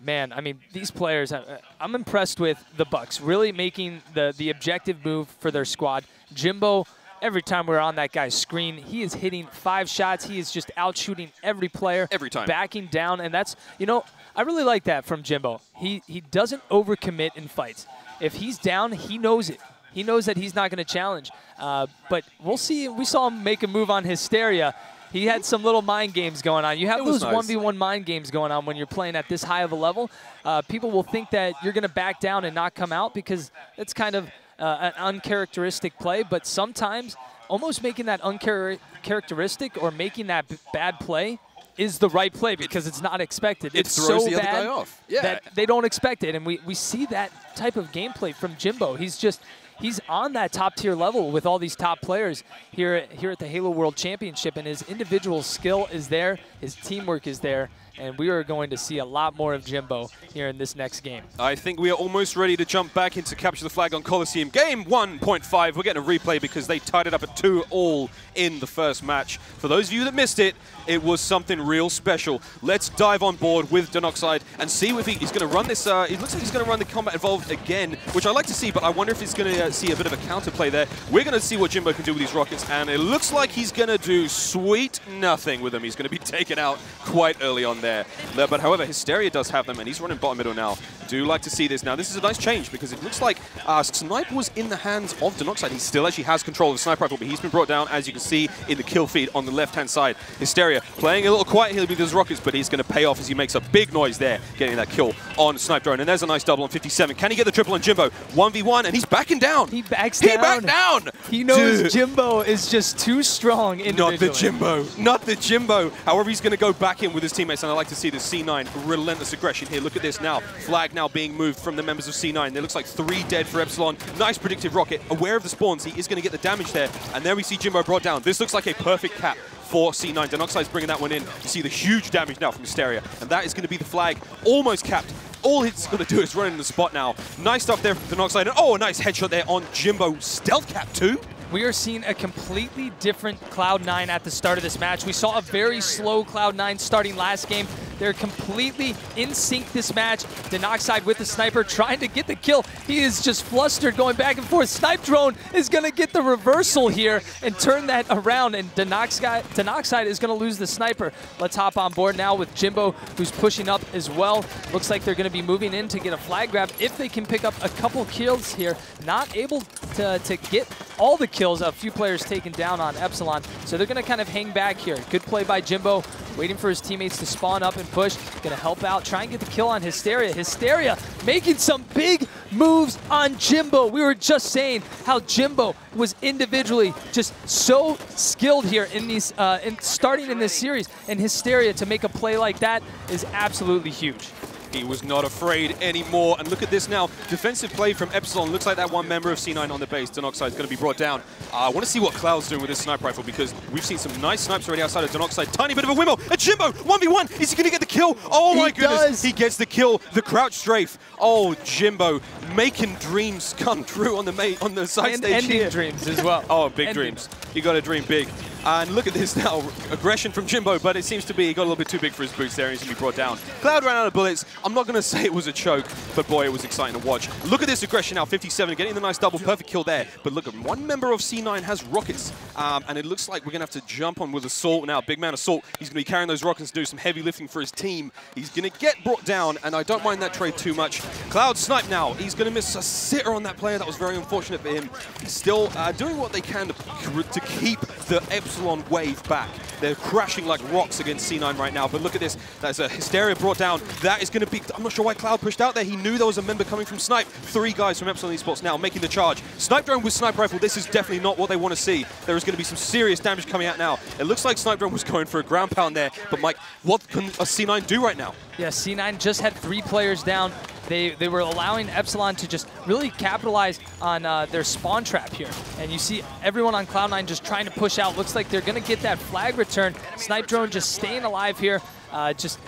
man, I mean, these players, I, I'm impressed with the Bucks, really making the, the objective move for their squad. Jimbo, every time we're on that guy's screen, he is hitting five shots. He is just out-shooting every player. Every time. Backing down, and that's, you know, I really like that from Jimbo. He, he doesn't overcommit in fights. If he's down, he knows it. He knows that he's not going to challenge. Uh, but we'll see. We saw him make a move on Hysteria. He had some little mind games going on. You have those one v one mind games going on when you're playing at this high of a level. Uh, people will think that you're going to back down and not come out because it's kind of uh, an uncharacteristic play. But sometimes almost making that uncharacteristic or making that b bad play is the right play because it's not expected. It it's throws so the bad other guy off. Yeah. That they don't expect it. And we, we see that type of gameplay from Jimbo. He's just... He's on that top-tier level with all these top players here, here at the Halo World Championship, and his individual skill is there, his teamwork is there, and we are going to see a lot more of Jimbo here in this next game. I think we are almost ready to jump back into Capture the Flag on Coliseum. Game one point five, we're getting a replay because they tied it up at two all in the first match. For those of you that missed it, it was something real special. Let's dive on board with Danoxide and see if he, he's going to run this, uh, it looks like he's going to run the combat involved Infused again, which I like to see, but I wonder if he's going to uh, see a bit of a counterplay there. We're going to see what Jimbo can do with these rockets, and it looks like he's going to do sweet nothing with them. He's going to be taken out quite early on there. But however, Hysteria does have them, and he's running bottom middle now. Do like to see this now. This is a nice change, because it looks like uh, Snipe was in the hands of Danoxide. He still actually has control of the sniper rifle, but he's been brought down, as you can see, in the kill feed on the left-hand side. Hysteria playing a little quiet here with his rockets, but he's going to pay off as he makes a big noise there, getting that kill on Snipedrone. And there's a nice double on fifty-seven. Can he get the triple on Jimbo? one v one, and he's backing down. He backs he down. He backed down. He knows Dude. Jimbo is just too strong individually. Not the Jimbo. Not the Jimbo. However, he's going to go back in with his teammates, and I like to see the C nine relentless aggression here. Look at this now. Flag now being moved from the members of C nine. There looks like three dead for Epsilon. Nice predictive rocket. Aware of the spawns, he is going to get the damage there. And there we see Jimbo brought down. This looks like a perfect cap for C nine. Danoxide's bringing that one in. You see the huge damage now from Hysteria. And that is going to be the flag almost capped. All it's going to do is run in the spot now. Nice stuff there from Danoxide. Oh, a nice headshot there on Jimbo. Stealth cap too. We are seeing a completely different Cloud nine at the start of this match. We saw a very slow Cloud nine starting last game. They're completely in sync this match. Danoxide with the sniper trying to get the kill. He is just flustered going back and forth. Snipedrone is going to get the reversal here and turn that around. And Danoxide, Danoxide is going to lose the sniper. Let's hop on board now with Jimbo, who's pushing up as well. Looks like they're going to be moving in to get a flag grab if they can pick up a couple kills here. Not able to, to get all the kills. A few players taken down on Epsilon. So they're going to kind of hang back here. Good play by Jimbo, waiting for his teammates to spawn up and push. Gonna help out, try and get the kill on Hysteria. Hysteria making some big moves on Jimbo. We were just saying how Jimbo was individually just so skilled here in these, uh, in starting in this series, and Hysteria to make a play like that is absolutely huge. He was not afraid anymore. And look at this now. Defensive play from Epsilon. Looks like that one member of C nine on the base. Danoxide is going to be brought down. Uh, I want to see what Cloud's doing with this sniper rifle, because we've seen some nice snipes already outside of Danoxide. Tiny bit of a wimmo. And Jimbo, one v one. Is he going to get the kill? Oh, my goodness. He gets the kill. The crouch strafe. Oh, Jimbo making dreams come true on the mate on the side and stage ending here. Dreams as well. Oh, big ending. Dreams. You got to dream big. And look at this now, aggression from Jimbo, but it seems to be he got a little bit too big for his boots there, and he's going to be brought down. Cloud ran out of bullets. I'm not going to say it was a choke, but boy, it was exciting to watch. Look at this aggression now, fifty-seven, getting the nice double, perfect kill there. But look, one member of C nine has rockets, um, and it looks like we're going to have to jump on with Assault now. Big man Assault, he's going to be carrying those rockets to do some heavy lifting for his team. He's going to get brought down, and I don't mind that trade too much. Cloud snipe now, he's going to miss a sitter on that player. That was very unfortunate for him. Still uh, doing what they can to, to keep the Epsilon wave back. They're crashing like rocks against C nine right now, but look at this. That's a Hysteria brought down. That is going to be, I'm not sure why Cloud pushed out there. He knew there was a member coming from Snipe. Three guys from Epsilon eSports now making the charge. Snipedrone with sniper rifle, this is definitely not what they want to see. There is going to be some serious damage coming out now. It looks like Snipedrone was going for a ground pound there, but Mike, what can a C nine do right now? Yeah, C nine just had three players down. They, they were allowing Epsilon to just really capitalize on uh, their spawn trap here. And you see everyone on Cloud nine just trying to push out. Looks like they're going to get that flag return. Snipedrone just staying alive here, uh, just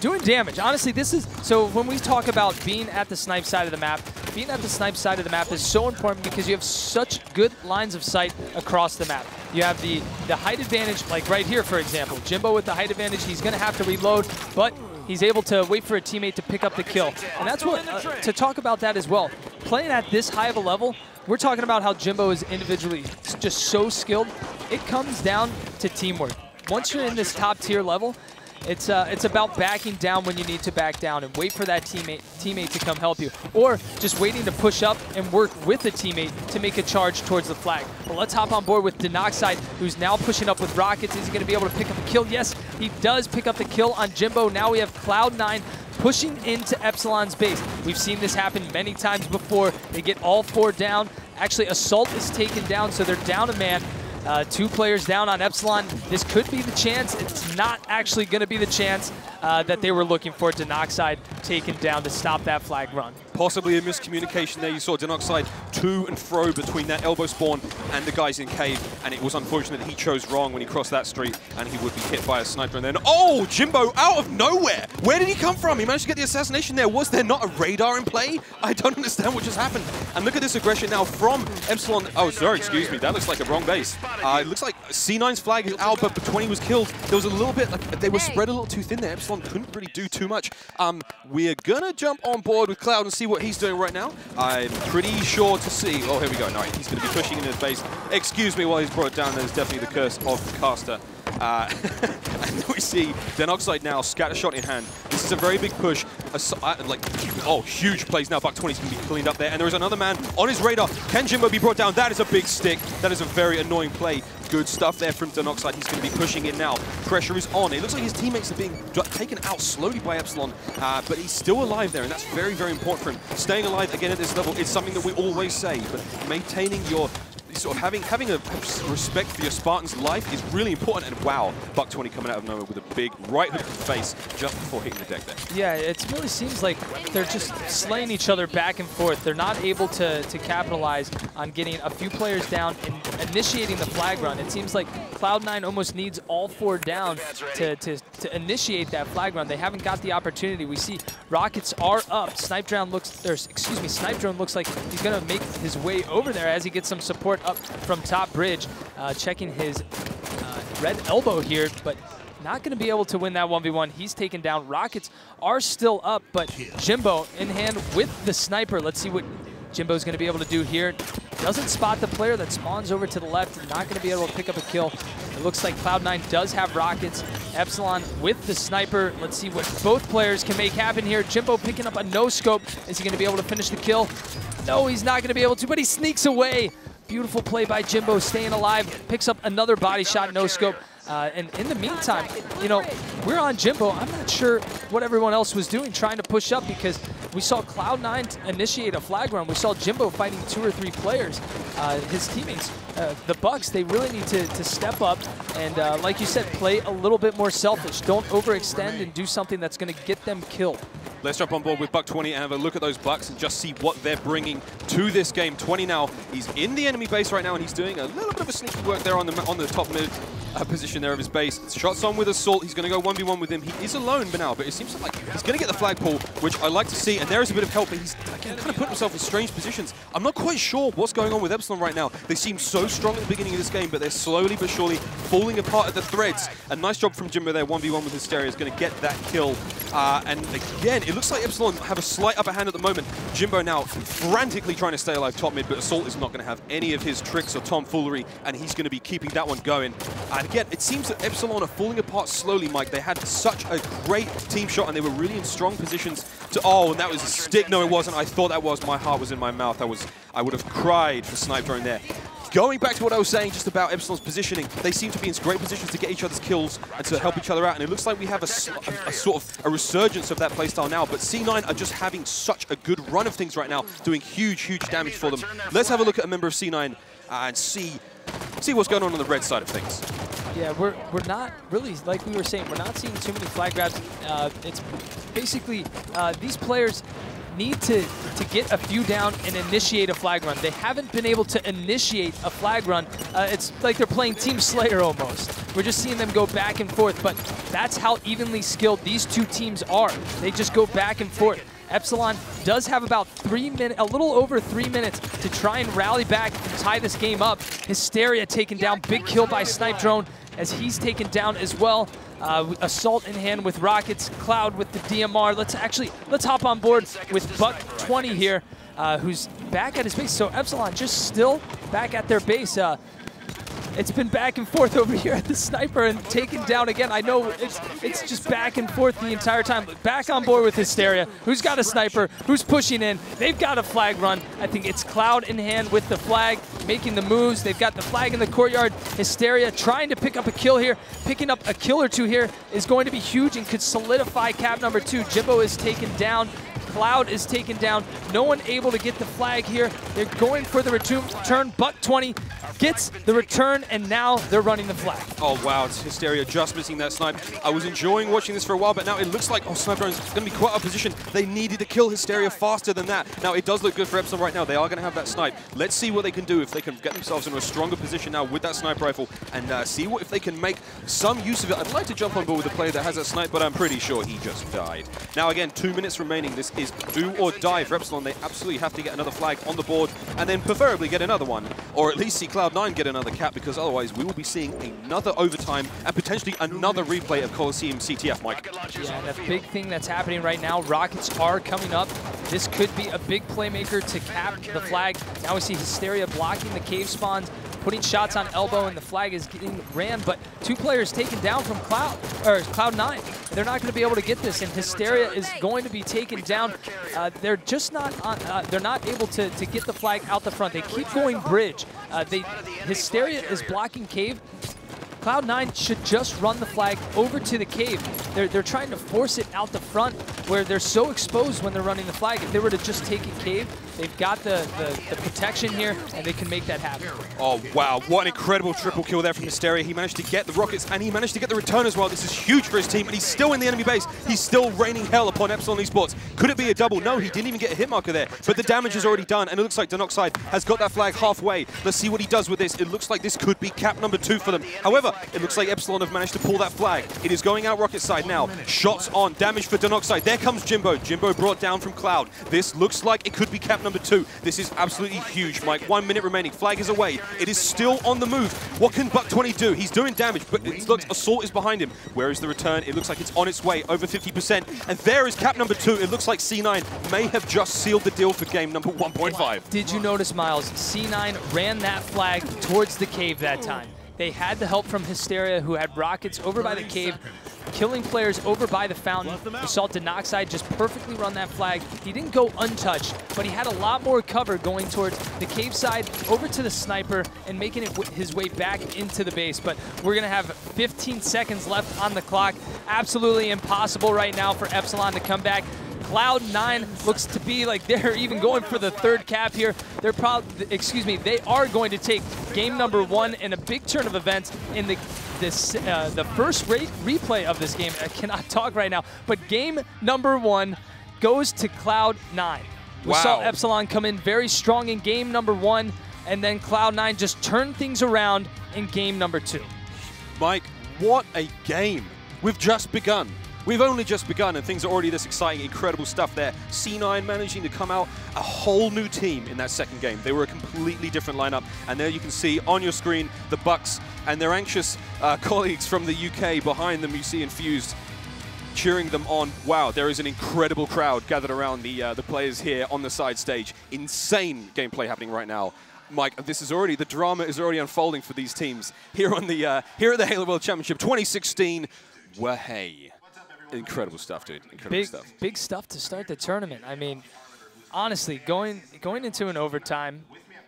doing damage. Honestly, this is... So when we talk about being at the snipe side of the map, being at the snipe side of the map is so important because you have such good lines of sight across the map. You have the, the height advantage, like right here, for example. Jimbo with the height advantage, he's going to have to reload, but he's able to wait for a teammate to pick up the kill. And that's what, uh, to talk about that as well. Playing at this high of a level, we're talking about how Jimbo is individually just so skilled. It comes down to teamwork. Once you're in this top tier level, it's uh, it's about backing down when you need to back down and wait for that teammate teammate to come help you. Or just waiting to push up and work with a teammate to make a charge towards the flag. But let's hop on board with Danoxide, who's now pushing up with rockets. Is he going to be able to pick up a kill? Yes, he does pick up the kill on Jimbo. Now we have Cloud nine pushing into Epsilon's base. We've seen this happen many times before. They get all four down. Actually, Assault is taken down, so they're down a man. Uh, two players down on Epsilon. This could be the chance. It's not actually going to be the chance uh, that they were looking for. Danoxide taken down to stop that flag run. Possibly a miscommunication there. You saw Danoxide to and fro between that elbow spawn and the guys in cave, and it was unfortunate that he chose wrong when he crossed that street, and he would be hit by a sniper. And then, oh, Jimbo out of nowhere! Where did he come from? He managed to get the assassination there. Was there not a radar in play? I don't understand what just happened. And look at this aggression now from Epsilon. Oh, sorry, excuse me. That looks like a wrong base. Uh, it looks like C nine's flag is out, but Buck twenty was killed. There was a little bit, like, they were spread a little too thin there. Epsilon Epsilon couldn't really do too much. Um, we're gonna jump on board with Cloud and see what he's doing right now. I'm pretty sure to see. Oh, here we go. No, he's gonna be pushing into the base. Excuse me while he's brought down. That is definitely the curse of the caster. Uh, and we see Danoxide now, scattershot in hand. This is a very big push. Uh, like, oh, huge plays now. Buck twenty's going to be cleaned up there. And there is another man on his radar. Can Jimbo be brought down? That is a big stick. That is a very annoying play. Good stuff there from Danoxide. He's going to be pushing it now. Pressure is on. It looks like his teammates are being taken out slowly by Epsilon, uh, but he's still alive there, and that's very, very important for him. Staying alive again at this level is something that we always say, but maintaining your... sort of having having a respect for your Spartan's life is really important, and wow, Buck twenty coming out of nowhere with a big right hook to the face just before hitting the deck there. Yeah, it really seems like they're just slaying each other back and forth. They're not able to, to capitalize on getting a few players down and initiating the flag run. It seems like Cloud nine almost needs all four down to, to, to initiate that flag run. They haven't got the opportunity. We see rockets are up. Snipedrone looks, or excuse me, Snipedrone looks like he's gonna make his way over there as he gets some support up from top bridge, uh, checking his uh, red elbow here, but not going to be able to win that one v one. He's taken down. Rockets are still up, but Jimbo in hand with the sniper. Let's see what Jimbo's going to be able to do here. Doesn't spot the player that spawns over to the left. Not going to be able to pick up a kill. It looks like Cloud nine does have rockets. Epsilon with the sniper. Let's see what both players can make happen here. Jimbo picking up a no-scope. Is he going to be able to finish the kill? No, he's not going to be able to, but he sneaks away. Beautiful play by Jimbo, staying alive, picks up another body shot, no scope. Uh, and in the meantime, you know, we're on Jimbo. I'm not sure what everyone else was doing trying to push up, because we saw Cloud nine initiate a flag run. We saw Jimbo fighting two or three players. Uh, his teammates, uh, the Bucks, they really need to, to step up and, uh, like you said, play a little bit more selfish. Don't overextend and do something that's going to get them killed. Let's jump on board with Buck twenty and have a look at those Bucks and just see what they're bringing to this game. twenty now, he's in the enemy base right now, and he's doing a little bit of a sneaky work there on the on the top mid uh, position there of his base. Shots on with Assault. He's going to go one v one with him. He is alone for now, but it seems like he's going to get the flagpole, which I like to see, and there is a bit of help, but he's again, kind of put himself in strange positions. I'm not quite sure what's going on with Epsilon right now. They seem so strong at the beginning of this game, but they're slowly but surely falling apart at the threads. A nice job from Jimbo there. one v one with Hysteria is going to get that kill, uh, and again, it looks like Epsilon have a slight upper hand at the moment. Jimbo now frantically trying to stay alive top mid, but Assault is not going to have any of his tricks or tomfoolery, and he's going to be keeping that one going. And again, it seems that Epsilon are falling apart slowly, Mike. They had such a great team shot, and they were really in strong positions to... Oh, and that was a stick. No, it wasn't. I thought that was. My heart was in my mouth. I, was, I would have cried for Snipedrone there. Going back to what I was saying just about Epsilon's positioning, they seem to be in great positions to get each other's kills and to help each other out, and it looks like we have a, a, a sort of a resurgence of that playstyle now, but C nine are just having such a good run of things right now, doing huge, huge damage for them. Let's have a look at a member of C nine and see see what's going on on the red side of things. Yeah, we're, we're not really, like we were saying, we're not seeing too many flag grabs. Uh, it's basically uh, these players need to, to get a few down and initiate a flag run. They haven't been able to initiate a flag run. Uh, it's like they're playing Team Slayer almost. We're just seeing them go back and forth, but that's how evenly skilled these two teams are. They just go back and forth. Epsilon does have about three minutes, a little over three minutes to try and rally back and tie this game up. Hysteria taken down, big kill by Snipedrone as he's taken down as well. Uh, Assault in hand with rockets, Cloud with the D M R. Let's actually, let's hop on board with Buck twenty here, uh, who's back at his base. So Epsilon just still back at their base. Uh, It's been back and forth over here at the sniper and taken down again. I know it's it's just back and forth the entire time. But back on board with Hysteria, who's got a sniper, who's pushing in. They've got a flag run. I think it's Cloud in hand with the flag, making the moves. They've got the flag in the courtyard. Hysteria trying to pick up a kill here. Picking up a kill or two here is going to be huge and could solidify cap number two. Jimbo is taken down. Cloud is taken down. No one able to get the flag here. They're going for the return. Buck twenty gets the return, and now they're running the flag. Oh, wow. It's Hysteria just missing that snipe. I was enjoying watching this for a while, but now it looks like, oh, Snipedrone's going to be quite out of position. They needed to kill Hysteria faster than that. Now, it does look good for Epsilon right now. They are going to have that snipe. Let's see what they can do, if they can get themselves into a stronger position now with that snipe rifle, and uh, see what if they can make some use of it. I'd like to jump on board with a player that has that snipe, but I'm pretty sure he just died. Now, again, two minutes remaining. This is do or die for Epsilon. They absolutely have to get another flag on the board, and then preferably get another one, or at least see Cloud Cloud nine get another cap, because otherwise we will be seeing another overtime and potentially another replay of Coliseum C T F, Mike. Yeah, and the big thing that's happening right now, rockets are coming up. This could be a big playmaker to cap the flag. Now we see Hysteria blocking the cave spawns, putting shots on elbow, and the flag is getting ran, but two players taken down from Cloud, or Cloud nine. They're not gonna be able to get this, and Hysteria is going to be taken down. Uh, they're just not, on, uh, they're not able to, to get the flag out the front. They keep going bridge. Uh, they, Hysteria is blocking cave. Cloud nine should just run the flag over to the cave. They're, they're trying to force it out the front, where they're so exposed when they're running the flag. If they were to just take a cave, they've got the, the, the protection here, and they can make that happen. Oh, wow. What an incredible triple kill there from Hysteria. He managed to get the rockets, and he managed to get the return as well. This is huge for his team, and he's still in the enemy base. He's still raining hell upon Epsilon eSports. Could it be a double? No, he didn't even get a hit marker there, but the damage is already done, and it looks like Danoxide has got that flag halfway. Let's see what he does with this. It looks like this could be cap number two for them. However, it looks like Epsilon have managed to pull that flag. It is going out rocket side now. Shots on, damage for Danoxide. There comes Jimbo. Jimbo brought down from Cloud. This looks like it could be cap number two. This is absolutely huge, Mike. One minute remaining. Flag is away. It is still on the move. What can Buck twenty do? He's doing damage, but it looks Assault is behind him. Where is the return? It looks like it's on its way, over fifty percent. And there is cap number two. It looks like C nine may have just sealed the deal for game number one point five. Did you notice, Miles? C nine ran that flag towards the cave that time. They had the help from Hysteria, who had rockets over by the cave, killing players over by the fountain. Assault Danoxide just perfectly run that flag. He didn't go untouched, but he had a lot more cover going towards the cave side, over to the sniper, and making it his way back into the base. But we're gonna have fifteen seconds left on the clock. Absolutely impossible right now for Epsilon to come back. Cloud nine looks to be like they're even going for the third cap here. They're probably, excuse me, they are going to take game number one in a big turn of events in the this uh, the first rate replay of this game. I cannot talk right now, but game number one goes to Cloud nine. We wow. saw Epsilon come in very strong in game number one, and then Cloud nine just turned things around in game number two. Mike, what a game. We've just begun. We've only just begun, and things are already this exciting, incredible stuff there. C nine managing to come out a whole new team in that second game. They were a completely different lineup, and there you can see on your screen the Bucks and their anxious uh, colleagues from the U K behind them. You see Infused cheering them on. Wow, there is an incredible crowd gathered around the, uh, the players here on the side stage. Insane gameplay happening right now. Mike, this is already, the drama is already unfolding for these teams here on the uh, here at the Halo World Championship twenty sixteen. Wahey. Incredible stuff, dude. Incredible big, stuff. Big stuff to start the tournament. I mean, honestly, going going into an overtime,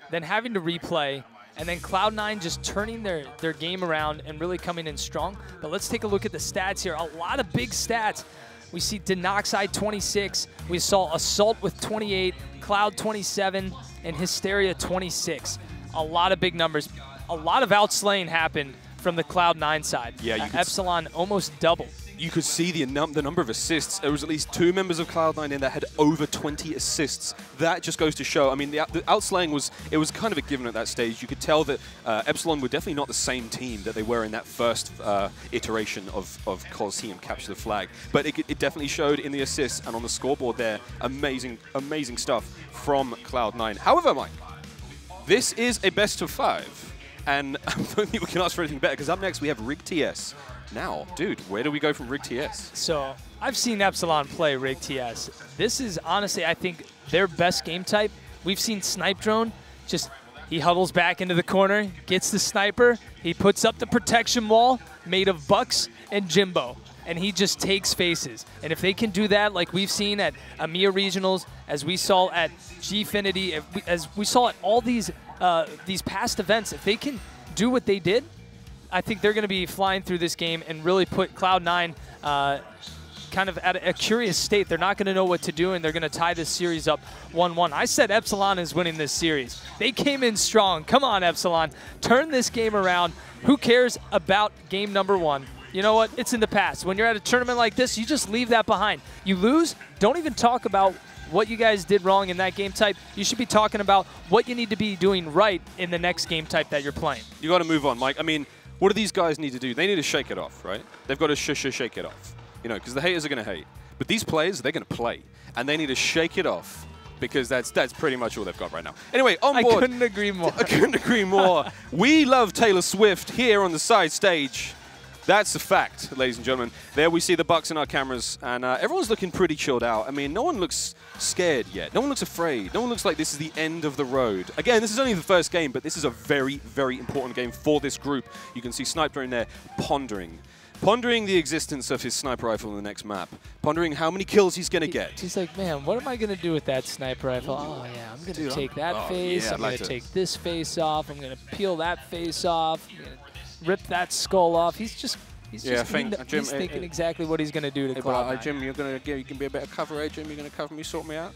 then having to replay, and then Cloud nine just turning their, their game around and really coming in strong. But let's take a look at the stats here. A lot of big stats. We see Danoxide twenty-six. We saw Assault with twenty-eight, Cloud twenty-seven, and Hysteria twenty-six. A lot of big numbers. A lot of outslaying happened from the Cloud nine side. Yeah, you uh, Epsilon almost doubled. You could see the, num the number of assists. There was at least two members of Cloud nine in that had over twenty assists. That just goes to show. I mean, the, out the outslaying was, it was kind of a given at that stage. You could tell that uh, Epsilon were definitely not the same team that they were in that first uh, iteration of, of Coliseum Capture the Flag. But it, it definitely showed in the assists and on the scoreboard there. Amazing, amazing stuff from Cloud nine. However, Mike, this is a best of five. And I don't think we can ask for anything better, because up next we have Rig T S. Now, dude, where do we go from Rig T S? So, I've seen Epsilon play Rig T S. This is honestly, I think, their best game type. We've seen Snipedrone, just he huddles back into the corner, gets the sniper, he puts up the protection wall made of Bucks and Jimbo, and he just takes faces. And if they can do that, like we've seen at EMEA Regionals, as we saw at Gfinity, as we saw at all these Uh, these past events, if they can do what they did, I think they're going to be flying through this game and really put Cloud nine uh, kind of at a curious state. They're not going to know what to do, and they're going to tie this series up one one. I said Epsilon is winning this series. They came in strong. Come on, Epsilon. Turn this game around. Who cares about game number one? You know what? It's in the past. When you're at a tournament like this, you just leave that behind. You lose, don't even talk about what you guys did wrong in that game type. You should be talking about what you need to be doing right in the next game type that you're playing. You got to move on, Mike. I mean, what do these guys need to do? They need to shake it off, right? They've got to sh sh shake it off, you know, because the haters are going to hate. But these players, they're going to play, and they need to shake it off because that's that's pretty much all they've got right now. Anyway, on board. I couldn't agree more. I couldn't agree more. We love Taylor Swift here on the side stage. That's a fact, ladies and gentlemen. There we see the Bucks in our cameras, and uh, everyone's looking pretty chilled out. I mean, no one looks scared yet. No one looks afraid. No one looks like this is the end of the road. Again, this is only the first game, but this is a very, very important game for this group. You can see Snipedrone in there pondering. Pondering the existence of his sniper rifle in the next map. Pondering how many kills he's going to get. He's like, man, what am I going to do with that sniper rifle? Oh, yeah, I'm going to take that oh, face. Yeah, I'm like going to take this face off. I'm going to peel that face off. Rip that skull off. He's just he's yeah, just think, the, Jim, he's uh, thinking uh, exactly what he's going to do to Cloud nine. Uh, Jim, you're going to you can be a better cover, eh, Jim? You're going to cover me, sort me out.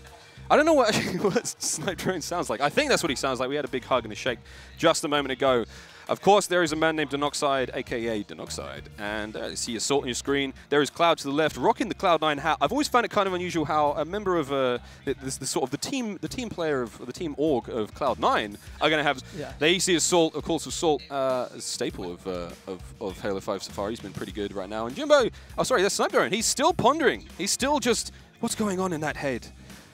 I don't know what, what Snipedrone sounds like. I think that's what he sounds like. We had a big hug and a shake just a moment ago. Of course, there is a man named Danoxide, a k a. Danoxide, and uh, you see Assault on your screen. There is Cloud to the left, rocking the Cloud nine hat. I've always found it kind of unusual how a member of uh, the, the, the sort of the team, the team player of the team org of Cloud nine are going to have. Yeah. They see Assault, of course, Assault, uh, a staple of, uh, of of Halo five so far. He's been pretty good right now. And Jimbo, oh sorry, that's Snipedrone. He's still pondering. He's still just, what's going on in that head?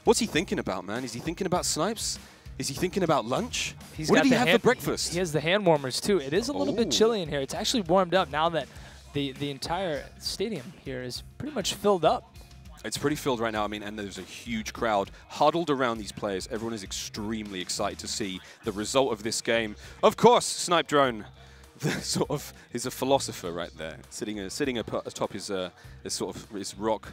What's he thinking about, man? Is he thinking about snipes? Is he thinking about lunch? He's what did he have for breakfast? He has the hand warmers, too. It is a little Ooh. bit chilly in here. It's actually warmed up now that the, the entire stadium here is pretty much filled up. It's pretty filled right now. I mean, and there's a huge crowd huddled around these players. Everyone is extremely excited to see the result of this game. Of course, Snipedrone sort of is a philosopher right there, sitting uh, sitting atop his, uh, his sort of his rock.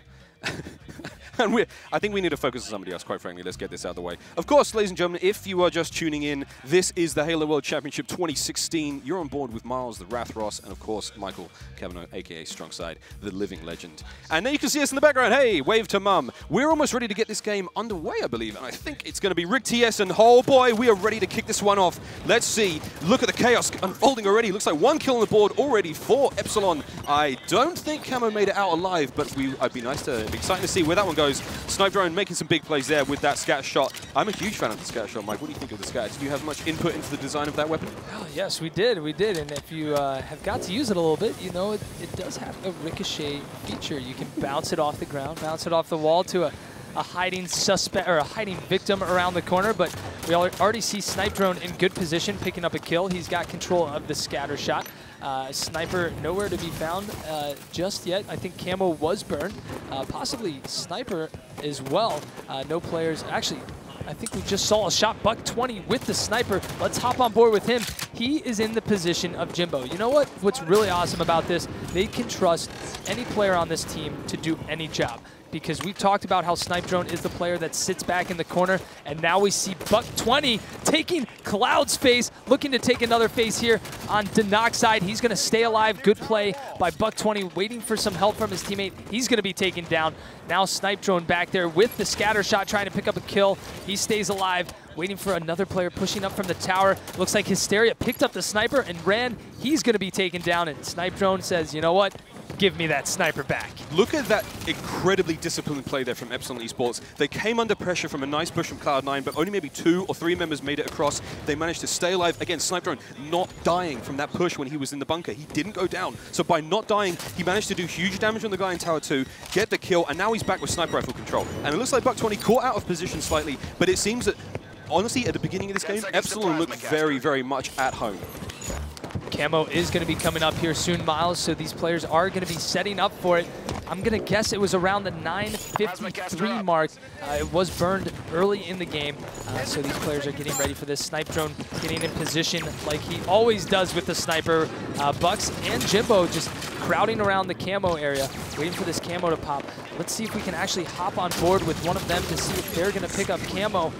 And we're, I think we need to focus on somebody else, quite frankly. Let's get this out of the way. Of course, ladies and gentlemen, if you are just tuning in, this is the Halo World Championship twenty sixteen. You're on board with Miles, the Wrath Ross, and of course, Michael Cavanaugh, a k a. Strongside, the living legend. And there you can see us in the background. Hey, wave to mum. We're almost ready to get this game underway, I believe. And I think it's going to be Rig T S, and oh boy, we are ready to kick this one off. Let's see. Look at the chaos unfolding already. Looks like one kill on the board already for Epsilon. I don't think Camo made it out alive, but we, I'd be nice to... Exciting to see where that one goes. Snipedrone making some big plays there with that scat shot. I'm a huge fan of the scat shot, Mike. What do you think of the scat? Did you have much input into the design of that weapon? Oh, yes, we did. We did. And if you uh, have got to use it a little bit, you know, it, it does have a ricochet feature. You can bounce it off the ground, bounce it off the wall to a, a hiding suspect or a hiding victim around the corner. But we already see Snipedrone in good position, picking up a kill. He's got control of the scatter shot. Uh, Sniper nowhere to be found uh, just yet. I think Camo was burned, uh, possibly Sniper as well. Uh, no players, actually, I think we just saw a shot. Buck twenty with the Sniper. Let's hop on board with him. He is in the position of Jimbo. You know what? What's really awesome about this, they can trust any player on this team to do any job. Because we've talked about how Snipedrone is the player that sits back in the corner, and now we see Buck twenty taking Cloud's face, looking to take another face here on Danoxide. He's gonna stay alive, good play by Buck twenty, waiting for some help from his teammate. He's gonna be taken down. Now Snipedrone back there with the scatter shot, trying to pick up a kill. He stays alive, waiting for another player pushing up from the tower. Looks like Hysteria picked up the sniper and ran. He's gonna be taken down, and Snipedrone says, you know what? Give me that sniper back. Look at that incredibly disciplined play there from Epsilon eSports. They came under pressure from a nice push from Cloud nine, but only maybe two or three members made it across. They managed to stay alive. Again, Snipedrone not dying from that push when he was in the bunker. He didn't go down. So by not dying, he managed to do huge damage on the guy in Tower two, get the kill, and now he's back with sniper rifle control. And it looks like Buck twenty caught out of position slightly, but it seems that, honestly, at the beginning of this game, Epsilon looked very, very much at home. Camo is going to be coming up here soon, Miles, so these players are going to be setting up for it. I'm going to guess it was around the nine fifty-three mark. Uh, it was burned early in the game, uh, so these players are getting ready for this. Snipedrone getting in position like he always does with the sniper. Uh, Bucks and Jimbo just crowding around the Camo area, waiting for this Camo to pop. Let's see if we can actually hop on board with one of them to see if they're going to pick up Camo.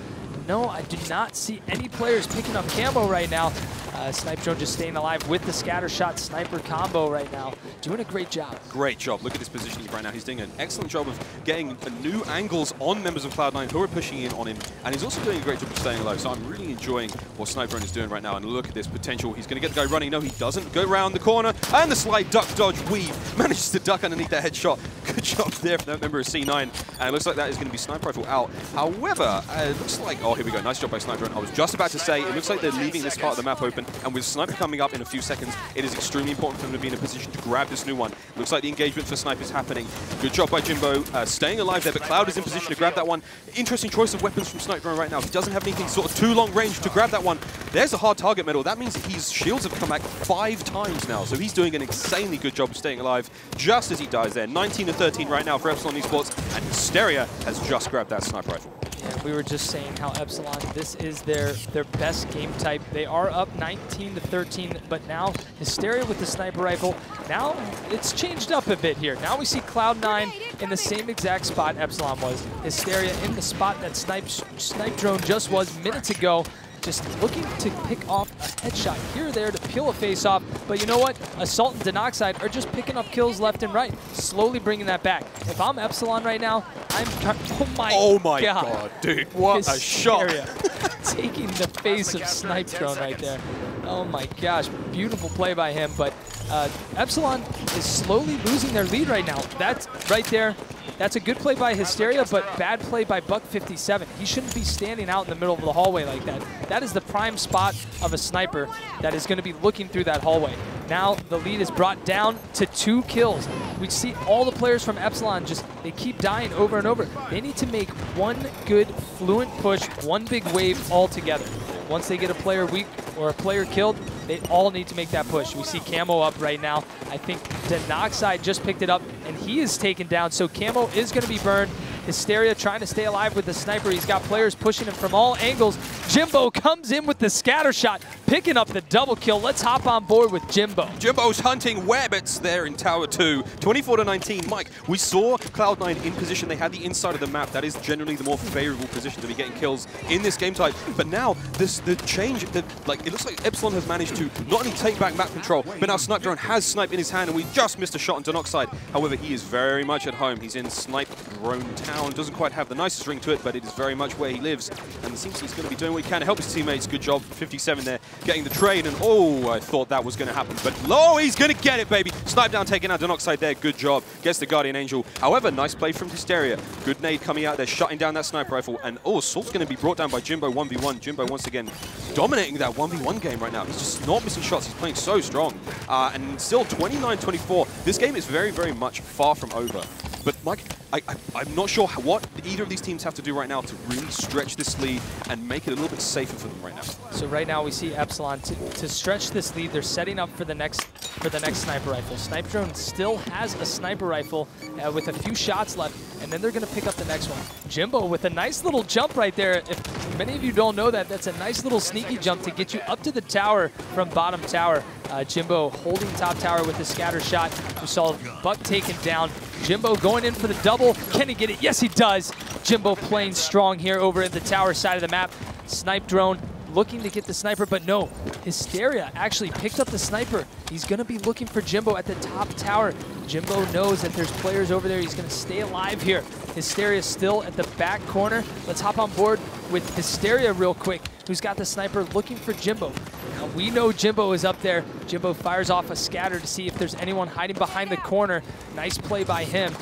No, I do not see any players picking up Camo right now. Uh, Snipedrone just staying alive with the scatter shot sniper combo right now. Doing a great job. Great job. Look at his positioning right now. He's doing an excellent job of getting new angles on members of Cloud nine who are pushing in on him. And he's also doing a great job of staying alive. So I'm really really enjoying what Snipedrone is doing right now. And look at this potential. He's going to get the guy running. No, he doesn't. Go around the corner. And the slide duck, dodge, weave. Manages to duck underneath that headshot. Good job there from that member of C nine. And it looks like that is going to be Sniper Rifle out. However, it looks like... Oh, here we go. Nice job by Snipedrone. I was just about to say, it looks like they're leaving this part of the map open. And with Sniper coming up in a few seconds, it is extremely important for them to be in a position to grab this new one. Looks like the engagement for Sniper is happening. Good job by Jimbo. Uh, staying alive there, but Cloud is in position to grab that one. Interesting choice of weapons from Snipedrone right now. He doesn't have anything sort of too long range to grab that one. There's a hard target medal. That means that his shields have come back five times now. So he's doing an insanely good job of staying alive just as he dies there. nineteen to thirteen right now for Epsilon eSports, and Hysteria has just grabbed that Sniper Rifle. Yeah, we were just saying how Epsilon, this is their, their best game type. They are up nineteen to thirteen, but now Hysteria with the Sniper Rifle. Now it's changed up a bit here. Now we see Cloud nine in the same exact spot Epsilon was. Hysteria in the spot that Snipe, Snipedrone just was minutes ago. Just looking to pick off a headshot here or there to peel a face off. But you know what? Assault and Danoxide are just picking up kills left and right, slowly bringing that back. If I'm Epsilon right now, I'm... Oh my, oh my God. God, dude. What Hysteria. A shot. Taking the face of Snipedrone right there. Oh my gosh. Beautiful play by him. But uh, Epsilon is slowly losing their lead right now. That's right there. That's a good play by Hysteria, but bad play by Buck fifty-seven. He shouldn't be standing out in the middle of the hallway like that. That is the prime spot of a sniper that is going to be looking through that hallway. Now the lead is brought down to two kills. We see all the players from Epsilon just, they keep dying over and over. They need to make one good fluent push, one big wave all together. Once they get a player weak or a player killed, they all need to make that push. We see Camo up right now. I think Danoxide just picked it up, and he is taken down. So Camo is going to be burned. Hysteria trying to stay alive with the sniper. He's got players pushing him from all angles. Jimbo comes in with the scatter shot, picking up the double kill. Let's hop on board with Jimbo. Jimbo's hunting rabbits there in Tower two. twenty-four to nineteen. Mike, we saw Cloud nine in position. They had the inside of the map. That is generally the more favorable position to be getting kills in this game type. But now, this the change, the, like it looks like Epsilon has managed to not only take back map control, but now Snipedrone has Snipe in his hand, and we just missed a shot on Danoxide. However, he is very much at home. He's in Snipedrone town. Doesn't quite have the nicest ring to it, but it is very much where he lives. And it seems he's going to be doing what he can to help his teammates. Good job, fifty-seven there, getting the trade. And oh, I thought that was going to happen. But oh, he's going to get it, baby. Snipe down, taking out Danoxide there. Good job. Gets the Guardian Angel. However, nice play from Hysteria. Good nade coming out there, shutting down that Sniper Rifle. And oh, Assault's going to be brought down by Jimbo one v one. Jimbo once again dominating that one v one game right now. He's just not missing shots. He's playing so strong. Uh, and still twenty-nine twenty-four. This game is very, very much far from over. But Mike, I, I, I'm not sure what either of these teams have to do right now to really stretch this lead and make it a little bit safer for them right now. So right now we see Epsilon to, to stretch this lead. They're setting up for the next for the next sniper rifle. Snipedrone still has a sniper rifle uh, with a few shots left, and then they're going to pick up the next one. Jimbo with a nice little jump right there. If many of you don't know that, that's a nice little sneaky jump to get you up to the tower from bottom tower. Uh, Jimbo holding top tower with a scatter shot. We saw Buck taken down. Jimbo going in for the double. Can he get it? Yes, he does. Jimbo playing strong here over at the tower side of the map. Snipedrone looking to get the sniper, but no. Hysteria actually picked up the sniper. He's going to be looking for Jimbo at the top tower. Jimbo knows that there's players over there. He's going to stay alive here. Hysteria still at the back corner. Let's hop on board with Hysteria real quick, who's got the sniper looking for Jimbo. Now we know Jimbo is up there. Jimbo fires off a scatter to see if there's anyone hiding behind the corner. Nice play by him.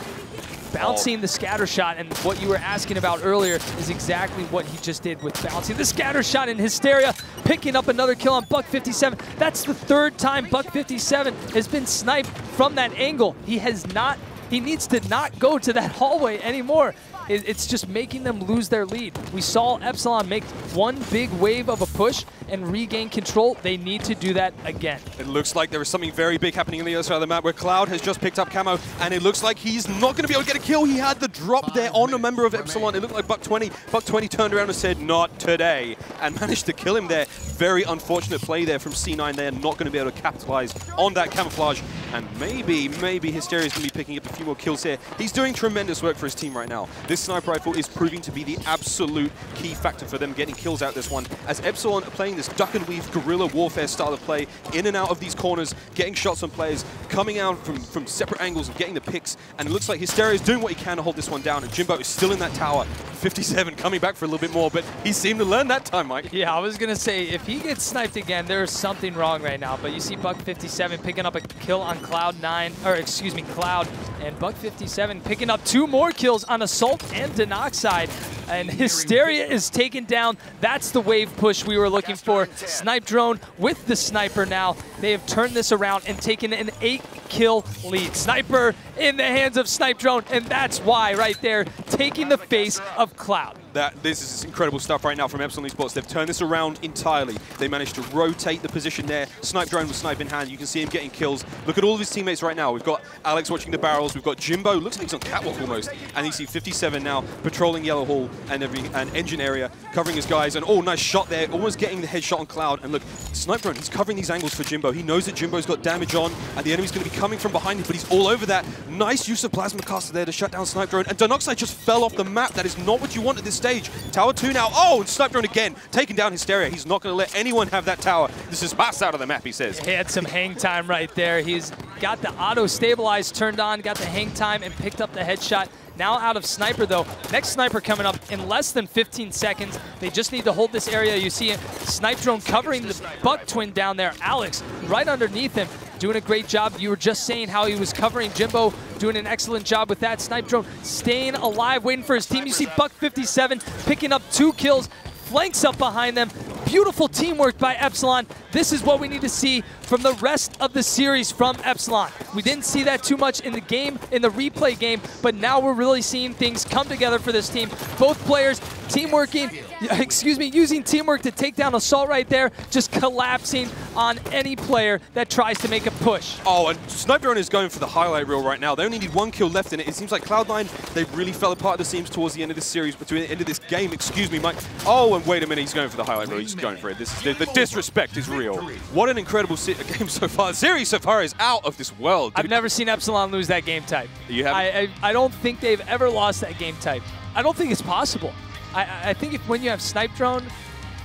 Bouncing the scatter shot, and what you were asking about earlier is exactly what he just did with bouncing the scatter shot in Hysteria, picking up another kill on Buck fifty-seven. That's the third time Buck fifty-seven has been sniped from that angle. He has not, he needs to not go to that hallway anymore. It's just making them lose their lead. We saw Epsilon make one big wave of a push and regain control. They need to do that again. It looks like there is something very big happening on the other side of the map where Cloud has just picked up Camo, and it looks like he's not going to be able to get a kill. He had the drop there on a member of Epsilon. It looked like Buck twenty. Buck twenty turned around and said, not today, and managed to kill him there. Very unfortunate play there from C nine. They are not going to be able to capitalize on that camouflage, and maybe, maybe Hysteria's going to be picking up a few more kills here. He's doing tremendous work for his team right now. This this sniper rifle is proving to be the absolute key factor for them getting kills out this one, as Epsilon are playing this duck and weave guerrilla warfare style of play, in and out of these corners, getting shots on players, coming out from, from separate angles and getting the picks, and it looks like Hysteria is doing what he can to hold this one down, and Jimbo is still in that tower. fifty-seven coming back for a little bit more, but he seemed to learn that time, Mike. Yeah, I was going to say, if he gets sniped again, there is something wrong right now, but you see Buck fifty-seven picking up a kill on Cloud nine, or excuse me, Cloud, and Buck fifty-seven picking up two more kills on Assault and Danoxide, and Hysteria is taken down. That's the wave push we were looking for. Snipedrone with the sniper now. They have turned this around and taken an eight kill lead. Sniper in the hands of Snipedrone, and that's why right there, taking the face of Cloud. That, this is incredible stuff right now from Epsilon eSports. They've turned this around entirely. They managed to rotate the position there. Snipedrone with snipe in hand. You can see him getting kills. Look at all of his teammates right now. We've got Alex watching the barrels. We've got Jimbo. Looks like he's on catwalk almost. And you see fifty-seven now patrolling Yellow Hall and, every, and engine area, covering his guys. And oh, nice shot there. Almost getting the headshot on Cloud. And look, Snipedrone, he's covering these angles for Jimbo. He knows that Jimbo's got damage on, and the enemy's going to be coming from behind him, but he's all over that. Nice use of Plasma Caster there to shut down Snipedrone. And Danoxide just fell off the map. That is not what you want at this stage. Tower two now. Oh, and Snipedrone again, taking down Hysteria. He's not going to let anyone have that tower. This is passed out of the map, he says. He had some hang time right there. He's got the auto stabilize turned on, got the hang time, and picked up the headshot. Now out of Sniper, though. Next Sniper coming up in less than fifteen seconds. They just need to hold this area. You see Snipedrone covering the Buck twin down there. Alex right underneath him, doing a great job. You were just saying how he was covering Jimbo, doing an excellent job with that. Snipedrone staying alive, waiting for his team. You see Buck fifty-seven picking up two kills, flanks up behind them. Beautiful teamwork by Epsilon. This is what we need to see from the rest of the series from Epsilon. We didn't see that too much in the game, in the replay game, but now we're really seeing things come together for this team. Both players teamworking, excuse me, using teamwork to take down Assault right there, just collapsing on any player that tries to make a push. Oh, and Snipedrone is going for the highlight reel right now. They only need one kill left in it. It seems like Cloud nine, they really fell apart at the seams towards the end of this series, between the end of this game, excuse me, Mike. Oh, and wait a minute, he's going for the highlight reel. He's going for it. This is, the, the disrespect is real. What an incredible si game so far. Series so far is out of this world. Dude. I've never seen Epsilon lose that game type. You haven't? I, I, I don't think they've ever lost that game type. I don't think it's possible. I, I think if, when you have Snipedrone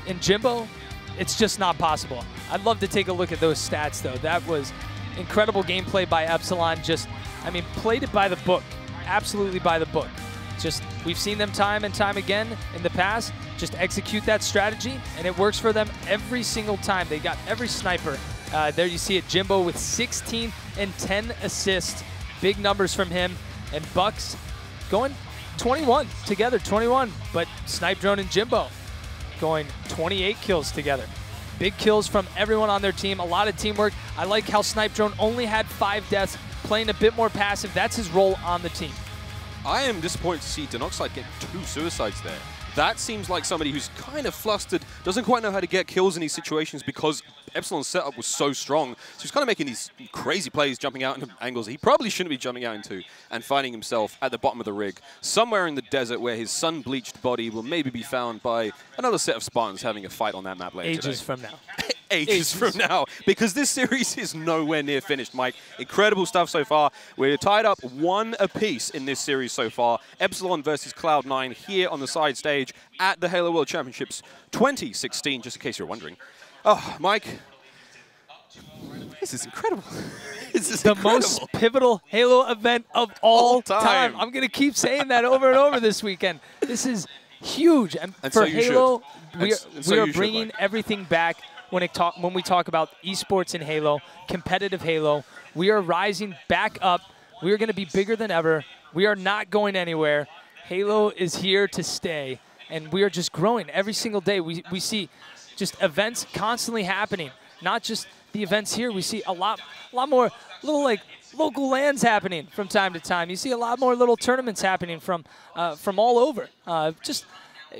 and Jimbo, it's just not possible. I'd love to take a look at those stats, though. That was incredible gameplay by Epsilon. Just, I mean, played it by the book. Absolutely by the book. Just, we've seen them time and time again in the past. Just execute that strategy, and it works for them every single time. They got every sniper. Uh, there you see it, Jimbo with sixteen and ten assists. Big numbers from him. And Bucks going twenty-one together, twenty-one. But Snipedrone and Jimbo going twenty-eight kills together. Big kills from everyone on their team. A lot of teamwork. I like how Snipedrone only had five deaths, playing a bit more passive. That's his role on the team. I am disappointed to see Danoxide get two suicides there. That seems like somebody who's kind of flustered, doesn't quite know how to get kills in these situations because Epsilon's setup was so strong. So he's kind of making these crazy plays, jumping out into angles he probably shouldn't be jumping out into, and finding himself at the bottom of the rig, somewhere in the desert where his sun-bleached body will maybe be found by another set of Spartans having a fight on that map later today. Ages from now. Ages from now, because this series is nowhere near finished, Mike. Incredible stuff so far. We're tied up one apiece in this series so far. Epsilon versus Cloud nine here on the side stage at the Halo World Championships twenty sixteen, just in case you're wondering. Oh, Mike, this is incredible. This is the incredible. most pivotal Halo event of all, all time. time. I'm going to keep saying that over and over this weekend. This is huge. And, and for so Halo, should. we are, so we are bringing should, everything back. When, it talk, when we talk about esports and Halo, competitive Halo, we are rising back up. We are going to be bigger than ever. We are not going anywhere. Halo is here to stay, and we are just growing every single day. We, we see just events constantly happening, not just the events here. We see a lot, a lot more little like local lands happening from time to time. You see a lot more little tournaments happening from, uh, from all over. Uh, just...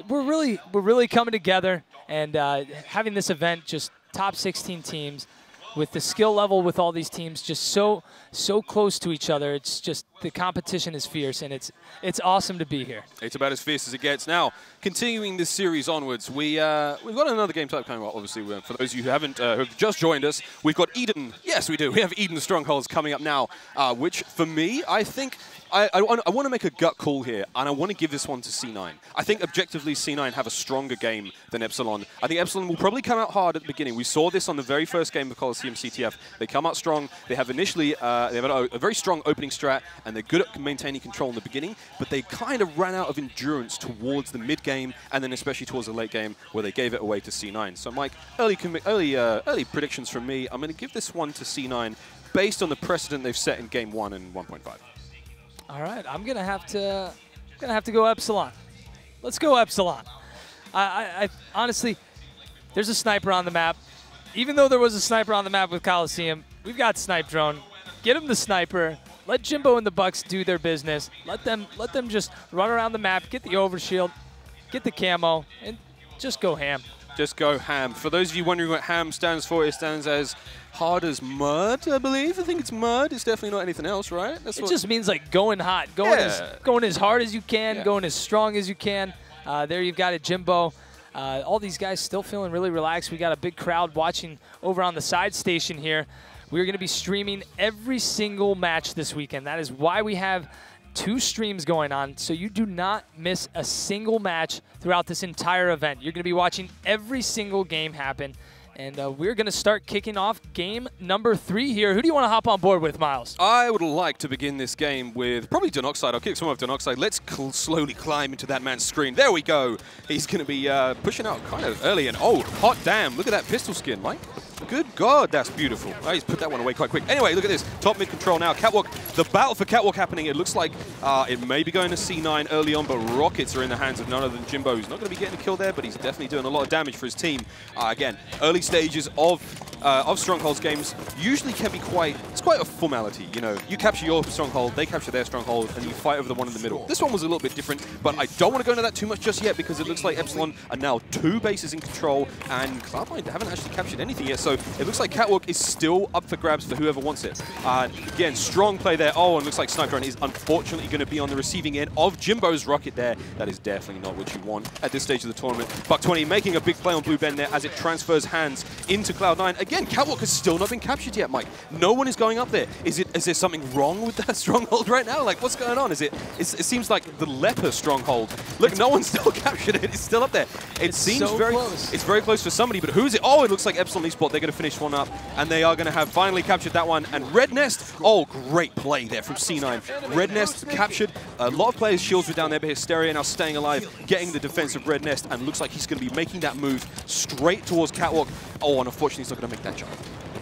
We're really, we're really coming together, and uh, having this event, just top sixteen teams, with the skill level with all these teams just so, so close to each other. It's just the competition is fierce, and it's it's awesome to be here. It's about as fierce as it gets. Now, continuing this series onwards, we uh, we've got another game type coming up. Obviously, for those of you who haven't uh, who've just joined us, we've got Eden. Yes, we do. We have Eden Strongholds coming up now, uh, which for me, I think. I, I, I want to make a gut call here, and I want to give this one to C nine. I think, objectively, C nine have a stronger game than Epsilon. I think Epsilon will probably come out hard at the beginning. We saw this on the very first game of Coliseum C T F. They come out strong. They have initially uh, they have a, a very strong opening strat, and they're good at maintaining control in the beginning, but they kind of ran out of endurance towards the mid-game, and then especially towards the late game, where they gave it away to C nine. So, Mike, early, early, uh, early predictions from me. I'm going to give this one to C nine based on the precedent they've set in Game one and one point five. All right, I'm gonna have to, I'm gonna have to go Epsilon. Let's go Epsilon. I, I, I honestly, there's a sniper on the map. Even though there was a sniper on the map with Coliseum, we've got Snipedrone. Get him the sniper. Let Jimbo and the Bucks do their business. Let them, let them just run around the map, get the overshield, get the camo, and just go ham. Just go ham. For those of you wondering what ham stands for, it stands as hard as mud, I believe. I think it's mud. It's definitely not anything else, right? That's it what just means like going hot, going, yeah. as, going as hard as you can, yeah. going as strong as you can. Uh, there you've got it, Jimbo. Uh, all these guys still feeling really relaxed. We got a big crowd watching over on the side station here. We're going to be streaming every single match this weekend. That is why we have two streams going on, so you do not miss a single match throughout this entire event. You're going to be watching every single game happen. And uh, we're going to start kicking off game number three here. Who do you want to hop on board with, Miles? I would like to begin this game with probably Danoxide. I'll kick some off Danoxide. Let's cl slowly climb into that man's screen. There we go. He's going to be uh, pushing out kind of early. And oh, hot damn. Look at that pistol skin, Mike. Good God, that's beautiful. Oh, he's put that one away quite quick. Anyway, look at this. Top mid control now. Catwalk. The battle for Catwalk happening. It looks like uh, it may be going to C nine early on, but rockets are in the hands of none other than Jimbo. He's not going to be getting a kill there, but he's definitely doing a lot of damage for his team. Uh, again, early stages of uh, of Stronghold's games usually can be quite, it's quite a formality, you know. You capture your Stronghold, they capture their Stronghold, and you fight over the one in the middle. This one was a little bit different, but I don't want to go into that too much just yet because it looks like Epsilon are now two bases in control, and Cloud nine haven't actually captured anything yet, so it looks like Catwalk is still up for grabs for whoever wants it. Uh, again, strong play there. Oh, and looks like Snipedrone is unfortunately going to be on the receiving end of Jimbo's rocket there. That is definitely not what you want at this stage of the tournament. Buck twenty making a big play on Blue Ben there as it transfers hands into Cloud nine. Again, Catwalk has still not been captured yet, Mike. No one is going up there. Is it? Is there something wrong with that Stronghold right now? Like, what's going on? Is it? It's, it seems like the Leper Stronghold. Look, it's, no one's still captured it. It's still up there. It it's seems so very close. It's very close for somebody, but who's it? Oh, it looks like Epsilon eSports. They're going to finish one up, and they are going to have finally captured that one. And Red Nest, oh, great play there from C nine. Red Nest captured. A lot of players' shields were down there, but Hysteria now staying alive, getting the defense of Red Nest, and looks like he's going to be making that move straight towards Catwalk. Oh, and unfortunately, he's not going to make that jump.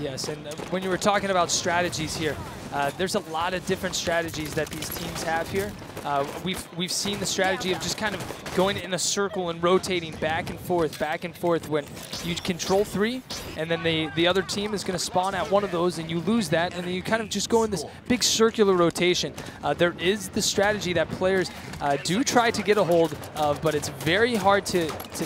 Yes, and when you were talking about strategies here, uh, there's a lot of different strategies that these teams have here. Uh, we've, we've seen the strategy of just kind of going in a circle and rotating back and forth, back and forth when you control three, and then the, the other team is going to spawn at one of those, and you lose that, and then you kind of just go in this big circular rotation. Uh, there is the strategy that players uh, do try to get a hold of, but it's very hard to... to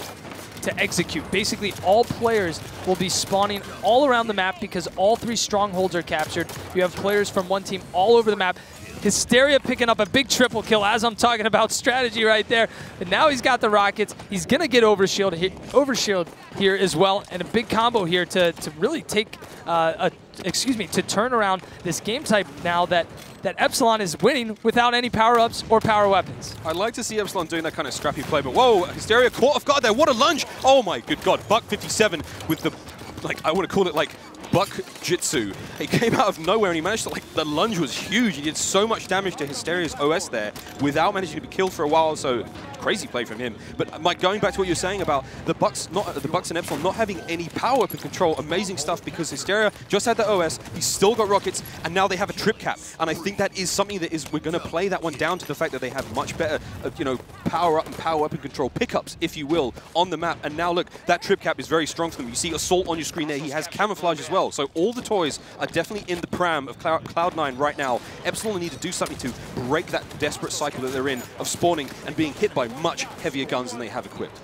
to execute. Basically, all players will be spawning all around the map because all three strongholds are captured. You have players from one team all over the map. Hysteria picking up a big triple kill as I'm talking about strategy right there. And now he's got the rockets. He's going to get overshield, he overshield here as well. And a big combo here to, to really take, uh, a, excuse me, to turn around this game type now that that Epsilon is winning without any power-ups or power weapons. I'd like to see Epsilon doing that kind of scrappy play, but whoa, Hysteria caught off guard there. What a lunge. Oh my good God. Buck fifty-seven with the, like, I want to call it like Buck Jitsu. He came out of nowhere and he managed to, like, the lunge was huge. He did so much damage to Hysteria's O S there without managing to be killed for a while, so crazy play from him. But Mike, going back to what you were saying about the Bucks, not the Bucks and Epsilon not having any power up and control, amazing stuff because Hysteria just had the O S, he's still got rockets, and now they have a trip cap. And I think that is something that is, we're going to play that one down to the fact that they have much better, uh, you know, power up and power up and control pickups, if you will, on the map. And now look, that trip cap is very strong for them. You see Assault on your screen there. He has camouflage as well. So all the toys are definitely in the pram of Cloud nine right now. Epsilon need to do something to break that desperate cycle that they're in of spawning and being hit by much heavier guns than they have equipped.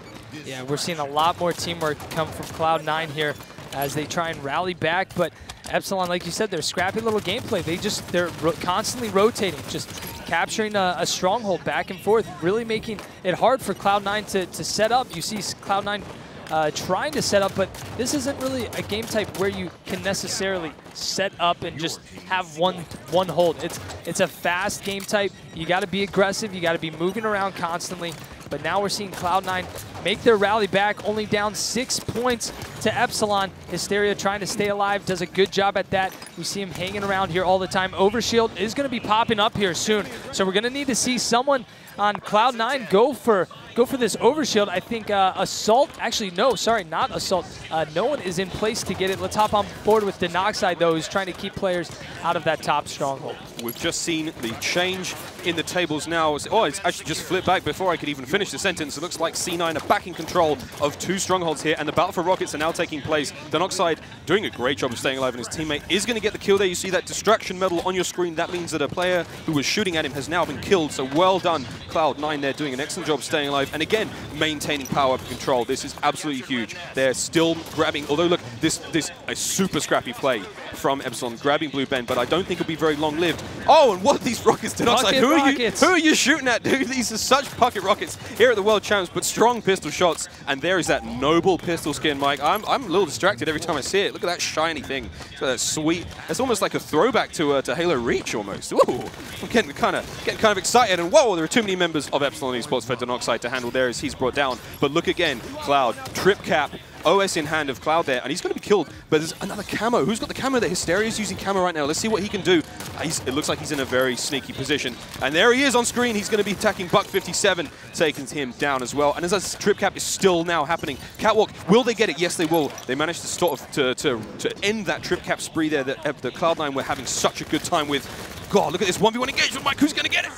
Yeah, we're seeing a lot more teamwork come from Cloud nine here as they try and rally back. But Epsilon, like you said, they're scrappy little gameplay. They just, they're ro- constantly rotating, just capturing a, a stronghold back and forth, really making it hard for Cloud nine to, to set up. You see Cloud nine uh, trying to set up, but this isn't really a game type where you can necessarily set up and just have one one hold. It's, it's a fast game type. You got to be aggressive. You got to be moving around constantly. But now we're seeing Cloud nine make their rally back, only down six points to Epsilon. Hysteria trying to stay alive, does a good job at that. We see him hanging around here all the time. Overshield is going to be popping up here soon. So we're going to need to see someone on Cloud nine go for go for this overshield. I think uh, Assault, actually no, sorry, not Assault. Uh, no one is in place to get it. Let's hop on board with Danoxide though, who's trying to keep players out of that top stronghold. We've just seen the change in the tables now. Oh, it's actually just flipped back before I could even finish the sentence. It looks like C nine are back in control of two strongholds here, and the battle for rockets are now taking place. Danoxide doing a great job of staying alive, and his teammate is going to get the kill there. You see that distraction medal on your screen. That means that a player who was shooting at him has now been killed, so well done Cloud nine there, doing an excellent job staying alive and again maintaining power and control. This is absolutely huge. They're still grabbing, although look, this this a super scrappy play from Epsilon, grabbing Blue Bend, but I don't think it'll be very long-lived. Oh, and what are these rockets, Danoxide? Who are you? Who are you shooting at, dude? These are such pocket rockets here at the World Champs, but strong pistol shots. And there is that noble pistol skin, Mike. I'm, I'm a little distracted every time I see it. Look at that shiny thing. Look at that sweet. It's almost like a throwback to uh, to Halo Reach almost. Ooh, I'm getting kind of getting kind of excited. And whoa, there are too many members of Epsilon eSports for Danoxide to handle there as he's brought down. But look again, Cloud trip cap. O S in hand of Cloud there, and he's going to be killed, but there's another camo. Who's got the camo there? Hysteria's using camo right now. Let's see what he can do. He's, it looks like he's in a very sneaky position. And there he is on screen. He's going to be attacking Buck fifty-seven, taking him down as well. And as a trip cap is still now happening, Catwalk, will they get it? Yes, they will. They managed to sort of to, to, to end that trip cap spree there that uh, the Cloud nine were having such a good time with. God, look at this one v one engagement, Mike. Who's going to get it?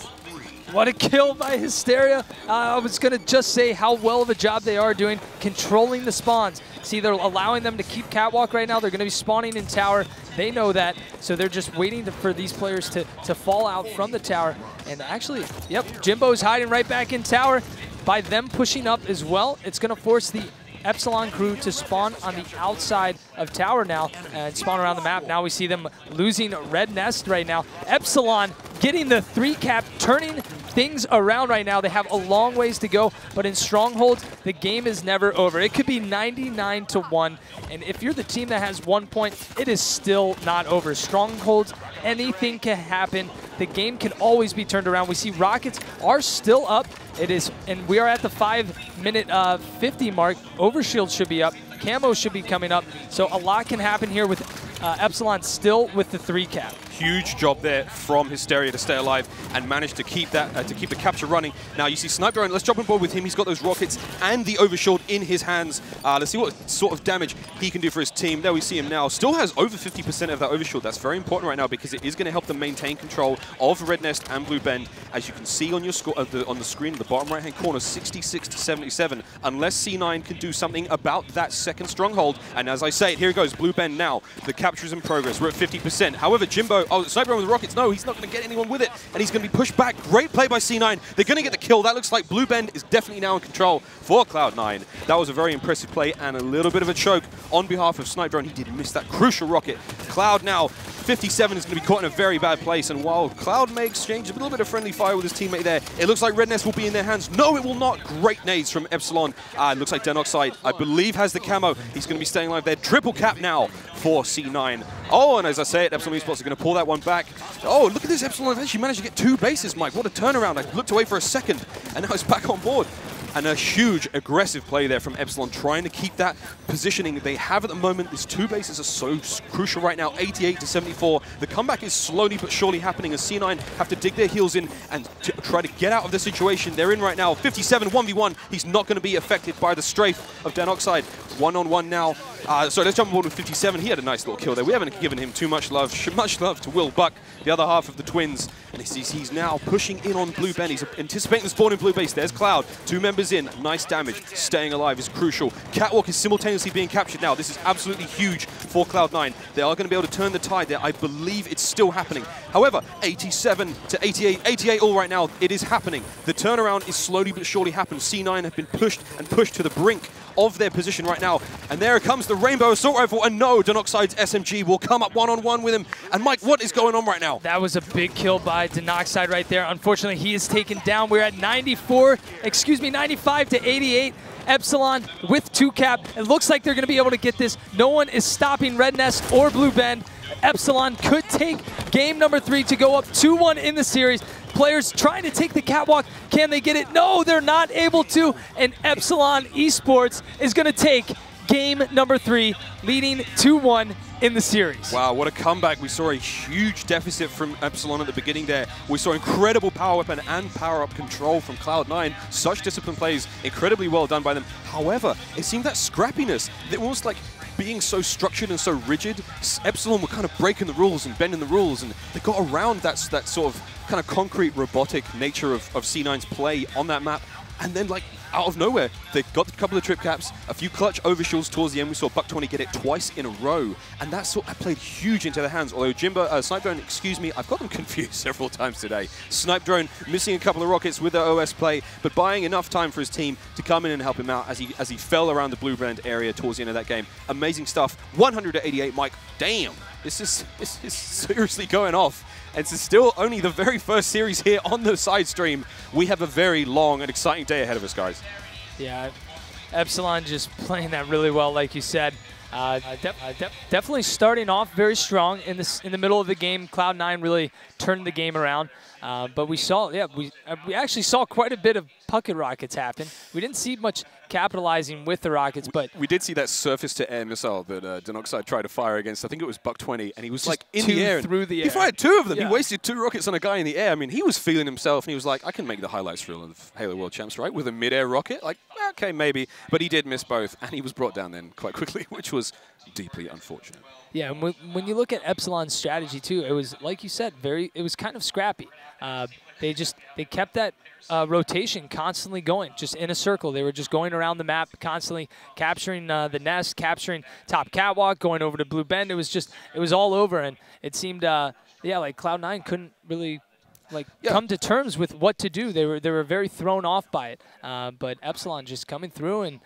What a kill by Hysteria. Uh, I was going to just say how well of a job they are doing controlling the spawns. See, they're allowing them to keep Catwalk right now. They're going to be spawning in tower. They know that, so they're just waiting to, for these players to, to fall out from the tower. And actually, yep, Jimbo's hiding right back in tower. By them pushing up as well, it's going to force the Epsilon crew to spawn on the outside of tower now and spawn around the map. Now we see them losing Red Nest right now. Epsilon getting the three cap, turning things around right now. They have a long ways to go, but in Stronghold, the game is never over. It could be ninety-nine to one, and if you're the team that has one point, it is still not over. Strongholds, anything can happen. The game can always be turned around. We see Rockets are still up. It is, and we are at the five minute uh, fifty mark. Overshield should be up. Camo should be coming up. So a lot can happen here with uh, Epsilon still with the three cap. Huge job there from Hysteria to stay alive and manage to keep that uh, to keep the capture running. Now you see Snipedrone. Let's jump on board with him. He's got those rockets and the overshield in his hands. Uh, let's see what sort of damage he can do for his team. There we see him now. Still has over fifty percent of that overshield. That's very important right now because it is going to help them maintain control of Red Nest and Blue Bend. As you can see on your score uh, the, on the screen, in the bottom right-hand corner, sixty-six to seventy-seven. Unless C nine can do something about that second stronghold. And as I say, here it goes. Blue Bend now. The capture is in progress. We're at fifty percent. However, Jimbo. Oh, Snipedrone with the rockets. No, he's not going to get anyone with it. And he's going to be pushed back. Great play by C nine. They're going to get the kill. That looks like Blue Bend is definitely now in control for Cloud nine. That was a very impressive play and a little bit of a choke on behalf of Snipedrone. He did miss that crucial rocket. Cloud now, fifty-seven is going to be caught in a very bad place. And while Cloud may exchange a little bit of friendly fire with his teammate there, it looks like Red Nest will be in their hands. No, it will not. Great nades from Epsilon. Uh, it looks like Danoxide, I believe, has the camo. He's going to be staying alive there. Triple cap now for C nine. Oh, and as I say it, Epsilon eSports are going to pull that one back. Oh, look at this. Epsilon actually managed to get two bases, Mike. What a turnaround. I looked away for a second, and now it's back on board. And a huge aggressive play there from Epsilon, trying to keep that positioning that they have at the moment. These two bases are so crucial right now, eighty-eight to seventy-four. The comeback is slowly but surely happening as C nine have to dig their heels in and to try to get out of the situation they're in right now. fifty-seven, one v one. He's not going to be affected by the strafe of Danoxide. One-on-one now. Uh, so let's jump on board with fifty-seven. He had a nice little kill there. We haven't given him too much love. Much love to Will Buck, the other half of the twins. And he's, he's now pushing in on Blue Ben. He's anticipating the spawn in Blue Base. There's Cloud. Two members in, nice damage, staying alive is crucial. Catwalk is simultaneously being captured now. This is absolutely huge for Cloud nine. They are going to be able to turn the tide there. I believe it's still happening. However, eighty-seven to eighty-eight, eighty-eight all right now, it is happening. The turnaround is slowly but surely happened. C nine have been pushed and pushed to the brink of their position right now. And there comes the Rainbow Assault Rifle, and no, Danoxide's S M G will come up one-on-one with him. And Mike, what is going on right now? That was a big kill by Danoxide right there. Unfortunately, he is taken down. We're at ninety-four, excuse me, ninety-five to eighty-eight. Epsilon with two cap. It looks like they're going to be able to get this. No one is stopping Red Nest or Blue Bend. Epsilon could take game number three to go up two one in the series. Players trying to take the catwalk. Can they get it? No, they're not able to. And Epsilon eSports is going to take game number three, leading two one in the series. Wow, what a comeback. We saw a huge deficit from Epsilon at the beginning there. We saw incredible power weapon and power-up control from Cloud nine. Such disciplined plays, incredibly well done by them. However, it seemed that scrappiness, it was like being so structured and so rigid, Epsilon were kind of breaking the rules and bending the rules, and they got around that, that sort of kind of concrete, robotic nature of, of C nine's play on that map. And then, like, out of nowhere, they got a couple of trip caps, a few clutch overshills towards the end. We saw Buck twenty get it twice in a row, and that sort of played huge into their hands. Although Jimbo, uh, Snipedrone, excuse me, I've got them confused several times today. Snipedrone missing a couple of rockets with their O S play, but buying enough time for his team to come in and help him out as he as he fell around the Blue Bend area towards the end of that game. Amazing stuff. one hundred eighty-eight, Mike. Damn, this is this is seriously going off. It's still only the very first series here on the side stream. We have a very long and exciting day ahead of us, guys. Yeah, Epsilon just playing that really well, like you said. Uh, de de definitely starting off very strong in this in the middle of the game. Cloud nine really turned the game around, uh, but we saw yeah we uh, we actually saw quite a bit of pocket rockets happen. We didn't see much capitalizing with the rockets, we, but we did see that surface-to-air missile that uh, Danoxide tried to fire against. I think it was Buck twenty, and he was like in the air through the air. He fired two of them. Yeah. He wasted two rockets on a guy in the air. I mean, he was feeling himself, and he was like, "I can make the highlights reel of Halo World Champs, right? With a mid-air rocket, like okay, maybe." But he did miss both, and he was brought down then quite quickly, which was deeply unfortunate. Yeah, and when you look at Epsilon's strategy too, it was like you said, very. It was kind of scrappy. Uh, they just they kept that uh, rotation constantly going, just in a circle. They were just going around the map constantly, capturing uh, the nest, capturing top catwalk, going over to Blue Bend. It was just it was all over, and it seemed uh, yeah, like Cloud nine couldn't really like yeah. come to terms with what to do. They were they were very thrown off by it. Uh, but Epsilon just coming through and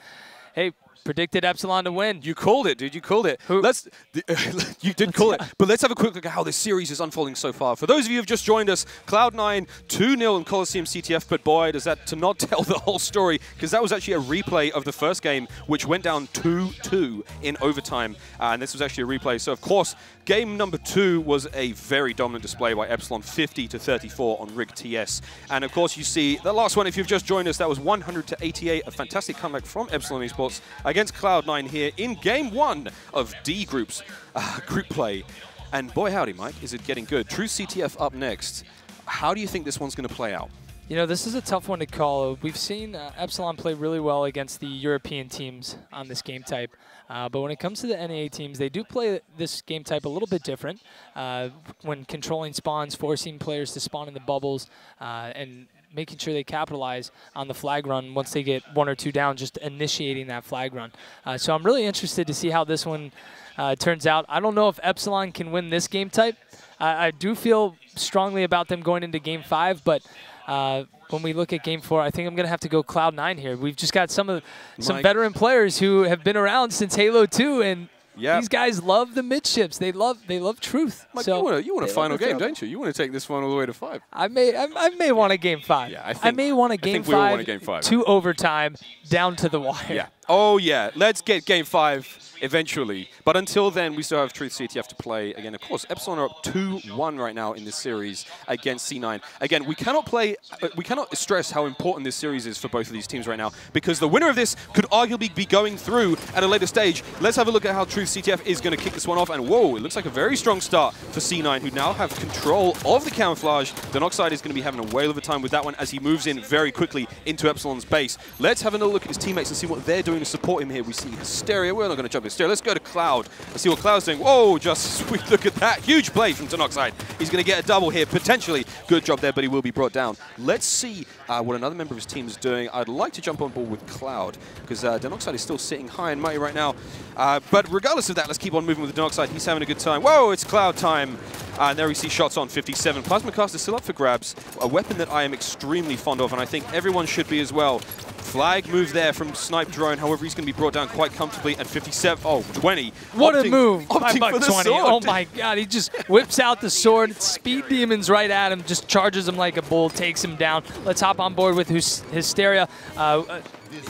hey. Predicted Epsilon to win. You called it, dude. You called it. Who? Let's. Uh, you did call it. But let's have a quick look at how this series is unfolding so far. For those of you who have just joined us, Cloud nine two nil in Coliseum C T F. But boy, does that to not tell the whole story, because that was actually a replay of the first game, which went down two two in overtime. Uh, and this was actually a replay. So of course, game number two was a very dominant display by Epsilon, fifty to thirty-four on Rig T S. And of course, you see the last one. If you've just joined us, that was one hundred to eighty-eight, a fantastic comeback from Epsilon eSports against Cloud nine here in game one of D Group's uh, group play. And boy howdy, Mike, is it getting good. Truth C T F up next. How do you think this one's going to play out? You know, this is a tough one to call. We've seen uh, Epsilon play really well against the European teams on this game type. Uh, but when it comes to the N A teams, they do play this game type a little bit different. Uh, when controlling spawns, forcing players to spawn in the bubbles, uh, and making sure they capitalize on the flag run once they get one or two down, just initiating that flag run. Uh, so I'm really interested to see how this one uh, turns out. I don't know if Epsilon can win this game type. Uh, I do feel strongly about them going into game five, but uh, when we look at game four, I think I'm going to have to go Cloud nine here. We've just got some of some Mike. veteran players who have been around since Halo two, and yep. These guys love the midships. They love they love Truth. Mike, so you want a, you want a final game, don't you? You want to take this one all the way to five. I may I, I may want a game five. Yeah, I, think, I may want a game I think we five. Want a game five. To overtime, down to the wire. Yeah. Oh yeah. Let's get game five eventually. But until then, we still have Truth C T F to play again. Of course, Epsilon are up two one right now in this series against C nine. Again, we cannot play. We cannot stress how important this series is for both of these teams right now, because the winner of this could arguably be going through at a later stage. Let's have a look at how Truth C T F is going to kick this one off, and whoa, it looks like a very strong start for C nine, who now have control of the camouflage. Danoxide is going to be having a whale of a time with that one as he moves in very quickly into Epsilon's base. Let's have another look at his teammates and see what they're doing to support him here. We see Hysteria. We're not going to jump Hysteria. Let's go to Cloud and see what Cloud's doing. Whoa, just a sweet look at that. Huge play from Danoxide. He's going to get a double here, potentially. Good job there, but he will be brought down. Let's see uh, what another member of his team is doing. I'd like to jump on board with Cloud, because uh, Danoxide is still sitting high and mighty right now. Uh, but regardless of that, let's keep on moving with the Danoxide. He's having a good time. Whoa, it's Cloud time. Uh, and there we see shots on fifty-seven. Plasma Cast is still up for grabs, a weapon that I am extremely fond of, and I think everyone should be as well. Flag move there from Snipedrone. However, he's going to be brought down quite comfortably at fifty-seven. Oh, twenty. What opting, a move by Buck twenty. Oh my God, he just whips out the sword. Speed Demon's right at him, just charges him like a bull, takes him down. Let's hop on board with Hysteria. Uh,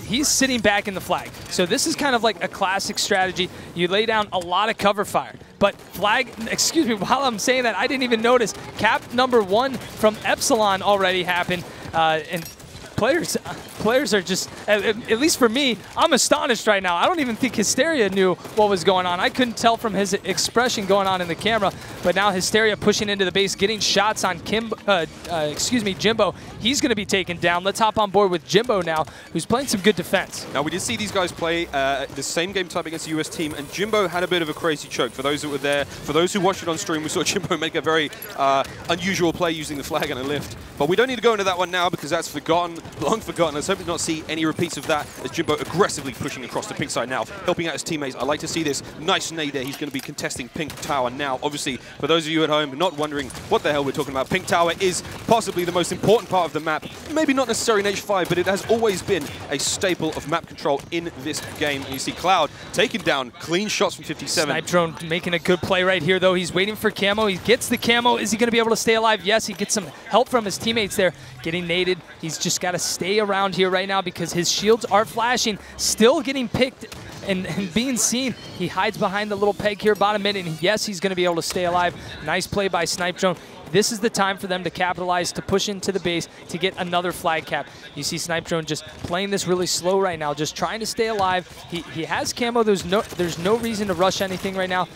he's sitting back in the flag. So this is kind of like a classic strategy. You lay down a lot of cover fire. But flag, excuse me, while I'm saying that, I didn't even notice. Cap number one from Epsilon already happened. Uh, and players players are just, at, at least for me, I'm astonished right now. I don't even think Hysteria knew what was going on. I couldn't tell from his expression going on in the camera. But now Hysteria pushing into the base, getting shots on Kim, uh, uh, excuse me, Jimbo. He's going to be taken down. Let's hop on board with Jimbo now, who's playing some good defense. Now, we did see these guys play uh, the same game type against the U S team, and Jimbo had a bit of a crazy choke. For those that were there, for those who watched it on stream, we saw Jimbo make a very uh, unusual play using the flag and a lift. But we don't need to go into that one now because that's forgotten. Long forgotten. Let's hope we not see any repeats of that as Jimbo aggressively pushing across to pink side now, helping out his teammates. I like to see this. Nice nade there. He's going to be contesting pink tower now. Obviously, for those of you at home not wondering what the hell we're talking about, pink tower is possibly the most important part of the map. Maybe not necessarily in H five, but it has always been a staple of map control in this game. And you see Cloud taking down clean shots from fifty-seven. Snipedrone making a good play right here, though. He's waiting for camo. He gets the camo. Is he going to be able to stay alive? Yes, he gets some help from his teammates there. Getting naded. He's just got to stay around here right now because his shields are flashing, still getting picked and, and being seen. He hides behind the little peg here, bottom mid, and yes, he's going to be able to stay alive. Nice play by Snipedrone. This is the time for them to capitalize, to push into the base, to get another flag cap. You see Snipedrone just playing this really slow right now, just trying to stay alive. He, he has camo. There's no, there's no reason to rush anything right now.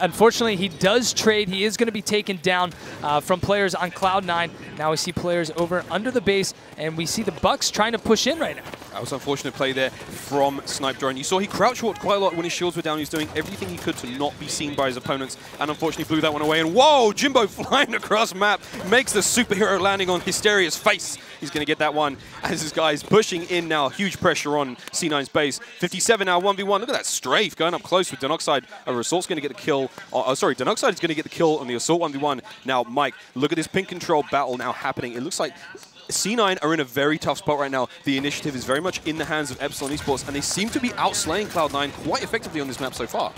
Unfortunately, he does trade. He is going to be taken down uh, from players on Cloud nine. Now we see players over under the base, and we see the Bucks trying to push in right now. That was an unfortunate play there from Snipedrone. You saw he crouch walked quite a lot when his shields were down. He was doing everything he could to not be seen by his opponents, and unfortunately blew that one away. And whoa, Jimbo flying across map, makes the superhero landing on Hysteria's face. He's going to get that one as this guy's pushing in now. Huge pressure on C nine's base. fifty-seven now, one v one. Look at that strafe going up close with Danoxide. Over Assault's going to get a kill. Oh, oh, sorry, Danoxide is going to get the kill on the Assault one v one. Now, Mike, look at this pink control battle now happening. It looks like C nine are in a very tough spot right now. The initiative is very much in the hands of Epsilon eSports, and they seem to be outslaying Cloud nine quite effectively on this map so far.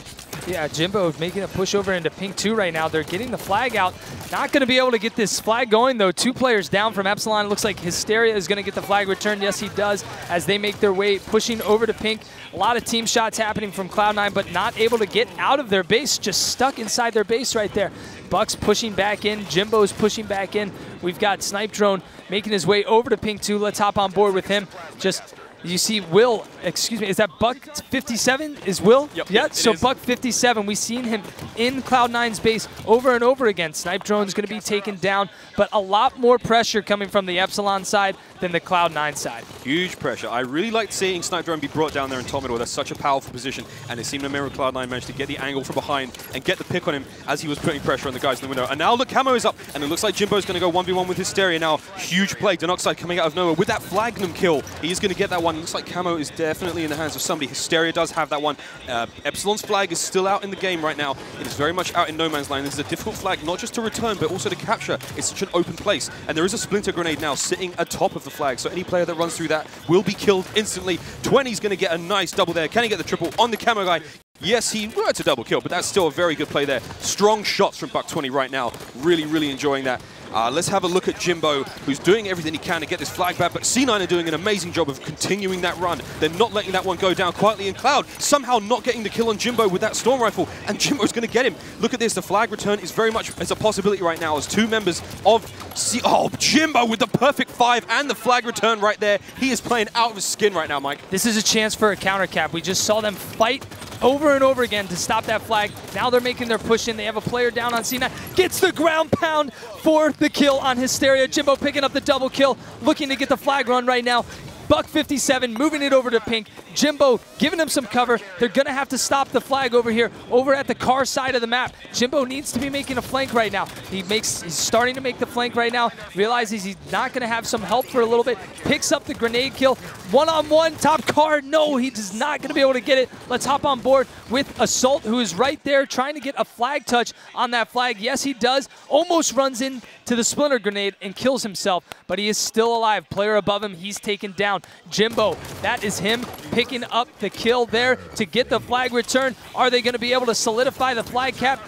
Yeah, Jimbo making a push over into pink two right now. They're getting the flag out. Not going to be able to get this flag going, though. Two players down from Epsilon. It looks like Hysteria is going to get the flag returned. Yes, he does, as they make their way, pushing over to pink. A lot of team shots happening from Cloud nine, but not able to get out of their base. Just stuck inside their base right there. Buck's pushing back in. Jimbo's pushing back in. We've got Snipedrone making his way over to pink two. Let's hop on board with him. Just... You see Will, excuse me, is that Buck fifty-seven? Is Will? Yep. Yeah, so Buck fifty-seven, we've seen him in Cloud nine's base over and over again. Snipedrone's going to be taken down, but a lot more pressure coming from the Epsilon side than the Cloud nine side. Huge pressure. I really liked seeing Snipedrone be brought down there in top middle. That's such a powerful position, and it seemed a miracle Cloud nine managed to get the angle from behind and get the pick on him as he was putting pressure on the guys in the window. And now look, camo is up, and it looks like Jimbo's going to go one v one with Hysteria now. Huge play, Danoxide coming out of nowhere with that Flagnum kill. He is going to get that one. It looks like camo is definitely in the hands of somebody. Hysteria does have that one. Uh, Epsilon's flag is still out in the game right now. It is very much out in no man's land. This is a difficult flag, not just to return, but also to capture. It's such an open place. And there is a splinter grenade now sitting atop of the flag. So any player that runs through that will be killed instantly. twenty's going to get a nice double there. Can he get the triple on the camo guy? Yes, he well, it's a double kill, but that's still a very good play there. Strong shots from Buck twenty right now. Really, really enjoying that. Uh, let's have a look at Jimbo, who's doing everything he can to get this flag back, but C nine are doing an amazing job of continuing that run. They're not letting that one go down quietly, in Cloud somehow not getting the kill on Jimbo with that Storm Rifle, and Jimbo's going to get him. Look at this, the flag return is very much as a possibility right now, as two members of C... Oh, Jimbo with the perfect five and the flag return right there. He is playing out of his skin right now, Mike. This is a chance for a counter cap. We just saw them fight over and over again to stop that flag. Now they're making their push in. They have a player down on C nine. Gets the ground pound for the kill on Hysteria. Jimbo picking up the double kill, looking to get the flag run right now. Buck fifty-seven moving it over to pink. Jimbo giving him some cover. They're going to have to stop the flag over here, over at the car side of the map. Jimbo needs to be making a flank right now. He makes, he's starting to make the flank right now, realizes he's not going to have some help for a little bit, picks up the grenade kill. One-on-one, top car, no, he is not going to be able to get it. Let's hop on board with Assault, who is right there trying to get a flag touch on that flag. Yes, he does. Almost runs into the splinter grenade and kills himself, but he is still alive. Player above him, he's taken down. Jimbo, that is him picking up the kill there to get the flag returned. Are they going to be able to solidify the flag cap?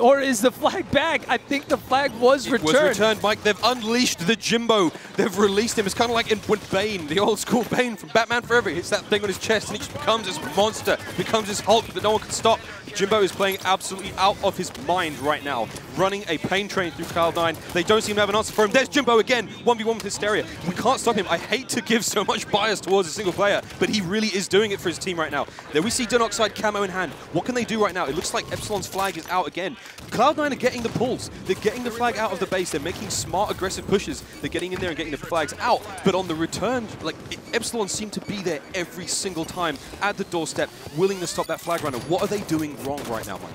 Or is the flag back? I think the flag was returned. It was returned, Mike. They've unleashed the Jimbo. They've released him. It's kind of like in when Bane, the old school Bane from Batman Forever, hits that thing on his chest and he just becomes this monster, becomes this Hulk that no one can stop. Jimbo is playing absolutely out of his mind right now, running a pain train through Cloud nine. They don't seem to have an answer for him. There's Jimbo again, one v one with Hysteria. We can't stop him. I hate to give so much bias towards a single player, but he really is doing it for his team right now. There we see Danoxide camo in hand. What can they do right now? It looks like Epsilon's flag is out again. Cloud nine are getting the pulls. They're getting the flag out of the base. They're making smart, aggressive pushes. They're getting in there and getting the flags out. But on the return, like, Epsilon seem to be there every single time at the doorstep, willing to stop that flag runner. What are they doing wrong right now, Mike?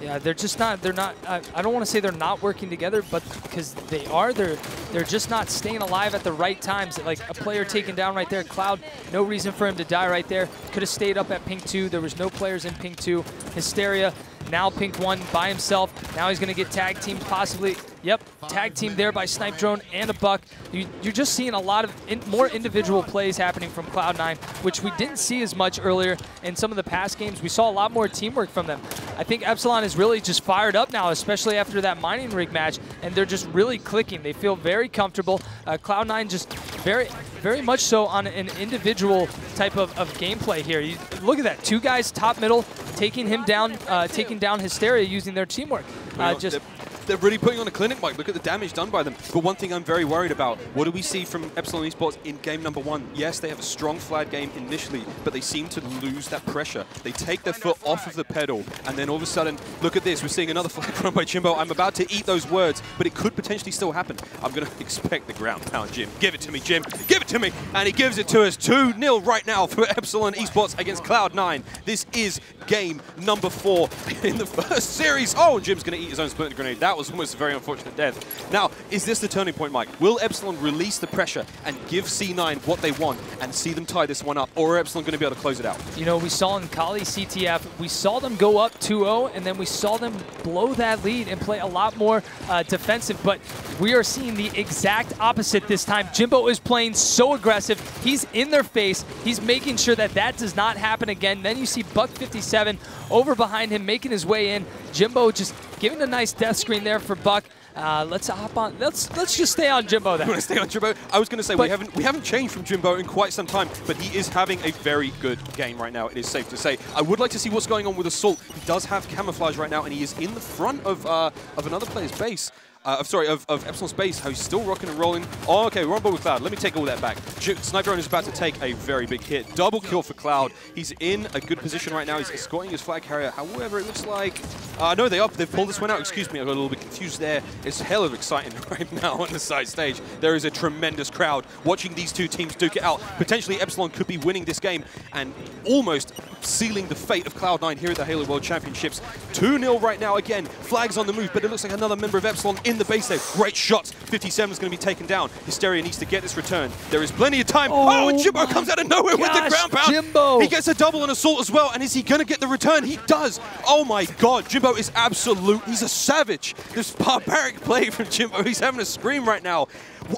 Yeah, they're just not, they're not, I, I don't want to say they're not working together, but because they are, they're, they're just not staying alive at the right times. Like, a player taken down right there, Cloud, no reason for him to die right there. Could have stayed up at Pink two. There was no players in Pink two. Hysteria, now Pink one by himself. Now he's going to get tag teamed possibly. Yep, tag team there by Snipedrone and a Buck. You, you're just seeing a lot of in, more individual plays happening from Cloud nine, which we didn't see as much earlier in some of the past games. We saw a lot more teamwork from them. I think Epsilon is really just fired up now, especially after that mining rig match, and they're just really clicking. They feel very comfortable. Uh, Cloud nine just very, very much so on an individual type of, of gameplay here. You, look at that, two guys top middle, taking him down, uh, taking down Hysteria using their teamwork. Uh, just. They're really putting on a clinic, Mike. Look at the damage done by them. But one thing I'm very worried about, what do we see from Epsilon eSports in game number one? Yes, they have a strong flag game initially, but they seem to lose that pressure. They take their foot off of the pedal, and then all of a sudden, look at this. We're seeing another flag run by Jimbo. I'm about to eat those words, but it could potentially still happen. I'm going to expect the ground pound, Jim. Give it to me, Jim. Give it to me. And he gives it to us. two nil right now for Epsilon eSports against Cloud nine. This is game number four in the first series. Oh, Jim's going to eat his own splinter grenade. That That was almost a very unfortunate death. Now, is this the turning point, Mike? Will Epsilon release the pressure and give C nine what they want and see them tie this one up? Or are Epsilon going to be able to close it out? You know, we saw in Cali C T F, we saw them go up two zero, and then we saw them blow that lead and play a lot more uh, defensive. But we are seeing the exact opposite this time. Jimbo is playing so aggressive. He's in their face. He's making sure that that does not happen again. Then you see Buck fifty-seven over behind him, making his way in. Jimbo just giving a nice death screen there for Buck. Uh, let's hop on. Let's let's just stay on Jimbo then. You want to stay on Jimbo? I was going to say but we haven't we haven't changed from Jimbo in quite some time, but he is having a very good game right now. It is safe to say. I would like to see what's going on with Assault. He does have camouflage right now, and he is in the front of uh, of another player's base. Uh, I'm sorry, of, of Epsilon's base, how he's still rocking and rolling. Oh, okay, we're on board with Cloud. Let me take all that back. Snipedrone is about to take a very big hit. Double kill for Cloud. He's in a good position right now. He's escorting his flag carrier. However, it looks like... Uh, no, they up. They've pulled this one out. Excuse me, I got a little bit confused there. It's hell of exciting right now on the side stage. There is a tremendous crowd watching these two teams duke it out. Potentially, Epsilon could be winning this game and almost sealing the fate of Cloud nine here at the Halo World Championships. two nil right now again. Flags on the move, but it looks like another member of Epsilon in the base there. Great shots. fifty-seven is going to be taken down. Hysteria needs to get this return. There is plenty of time. Oh, oh and Jimbo comes out of nowhere gosh, with the ground pound. Jimbo. He gets a double on Assault as well, and is he going to get the return? He does. Oh my God, Jimbo is absolute. He's a savage. This barbaric play from Jimbo. He's having a scream right now.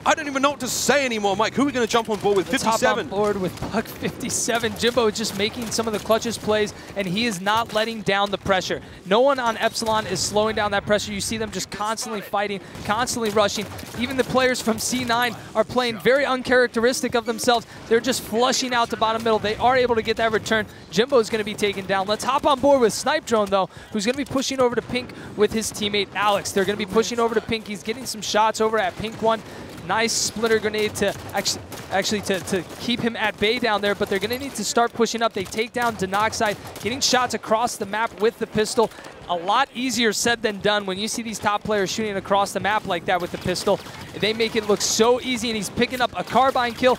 I don't even know what to say anymore, Mike. Who are we going to jump on board with? Let's fifty-seven. Hop on board with Buck fifty-seven. Jimbo just making some of the clutchest plays, and he is not letting down the pressure. No one on Epsilon is slowing down that pressure. You see them just constantly fighting, constantly rushing. Even the players from C nine are playing very uncharacteristic of themselves. They're just flushing out the bottom middle. They are able to get that return. Jimbo is going to be taken down. Let's hop on board with Snipedrone, though, who's going to be pushing over to Pink with his teammate Alex. They're going to be pushing over to Pink. He's getting some shots over at Pink one. Nice splinter grenade to actually, actually to, to keep him at bay down there, but they're going to need to start pushing up. They take down Danoxide, getting shots across the map with the pistol. A lot easier said than done when you see these top players shooting across the map like that with the pistol. They make it look so easy, and he's picking up a carbine kill.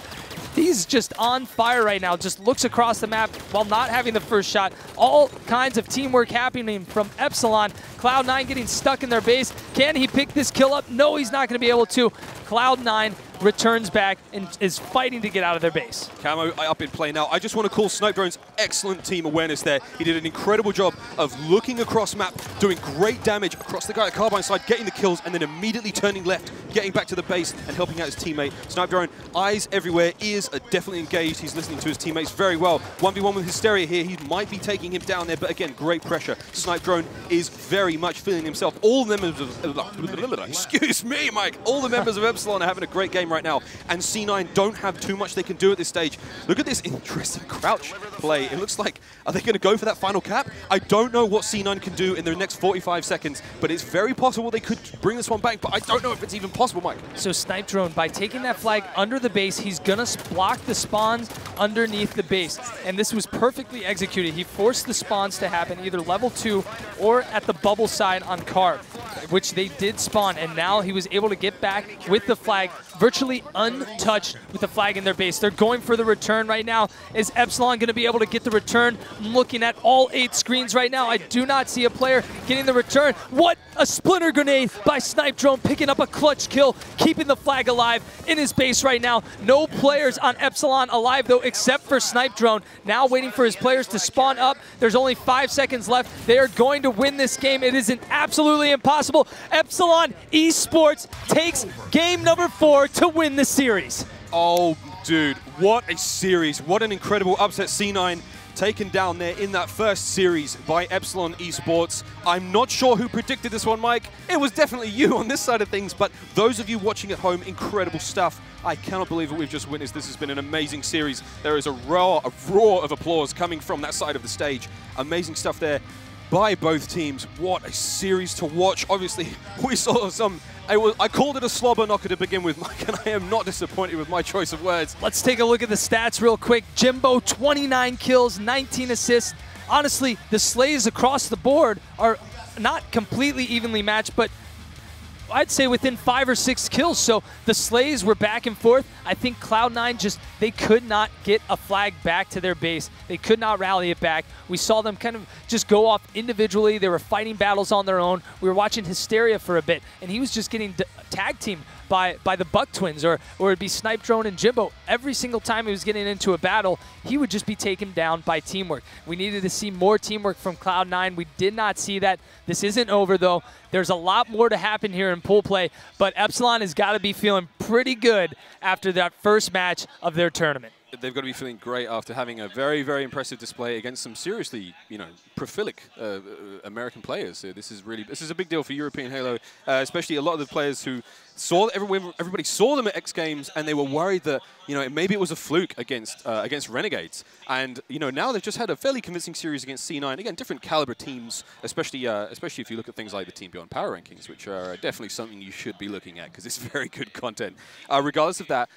He's just on fire right now, just looks across the map while not having the first shot. All kinds of teamwork happening from Epsilon. Cloud nine getting stuck in their base. Can he pick this kill up? No, he's not going to be able to. Cloud nine returns back and is fighting to get out of their base. Camo up in play now. I just want to call Snipedrone's excellent team awareness there. He did an incredible job of looking across map, doing great damage across the guy at Carbine side, getting the kills, and then immediately turning left, getting back to the base and helping out his teammate. Snipedrone, eyes everywhere, ears are definitely engaged. He's listening to his teammates very well. one v one with Hysteria here. He might be taking him down there, but again, great pressure. Snipedrone is very much feeling himself. All the members of... Excuse me, Mike. All the members of Epsilon are having a great game right now, and C nine don't have too much they can do at this stage. Look at this interesting crouch play. It looks like, are they going to go for that final cap? I don't know what C nine can do in their next forty-five seconds, but it's very possible they could bring this one back, but I don't know if it's even possible, Mike. So Snipedrone, by taking that flag under the base, he's going to block the spawns underneath the base, and this was perfectly executed. He forced the spawns to happen either level two or at the bubble side on Carve, which they did spawn, and now he was able to get back with the flag virtually untouched with the flag in their base. They're going for the return right now. Is Epsilon going to be able to get the return? I'm looking at all eight screens right now. I do not see a player getting the return. What a splinter grenade by Snipedrone, picking up a clutch kill, keeping the flag alive in his base right now. No players on Epsilon alive though, except for Snipedrone. Now waiting for his players to spawn up. There's only five seconds left. They are going to win this game. It is an absolutely impossible. Epsilon eSports takes game number four to win the series. Oh, dude, what a series. What an incredible upset. C nine taken down there in that first series by Epsilon eSports. I'm not sure who predicted this one, Mike. It was definitely you on this side of things, but those of you watching at home, incredible stuff. I cannot believe what we've just witnessed. This has been an amazing series. There is a roar, a roar of applause coming from that side of the stage. Amazing stuff there by both teams. What a series to watch. Obviously, we saw some... I, was, I called it a slobber knocker to begin with, Mike, and I am not disappointed with my choice of words. Let's take a look at the stats real quick. Jimbo, twenty-nine kills, nineteen assists. Honestly, the slays across the board are not completely evenly matched, but I'd say within five or six kills. So the slays were back and forth. I think Cloud nine just, they could not get a flag back to their base. They could not rally it back. We saw them kind of just go off individually. They were fighting battles on their own. We were watching Hysteria for a bit, and he was just getting tag teamed by, by the Buck twins, or, or it'd be Snipedrone and Jimbo. Every single time he was getting into a battle, he would just be taken down by teamwork. We needed to see more teamwork from Cloud nine. We did not see that. This isn't over, though. There's a lot more to happen here in pool play, but Epsilon has got to be feeling pretty good after that first match of their tournament. They've got to be feeling great after having a very, very impressive display against some seriously, you know, prolific uh, American players. So this is really, this is a big deal for European Halo, uh, especially a lot of the players who saw everyone, everybody saw them at X Games, and they were worried that, you know, maybe it was a fluke against uh, against Renegades. And you know, now they've just had a fairly convincing series against C nine. Again, different caliber teams, especially uh, especially if you look at things like the Team Beyond Power rankings, which are definitely something you should be looking at because it's very good content. Uh, regardless of that.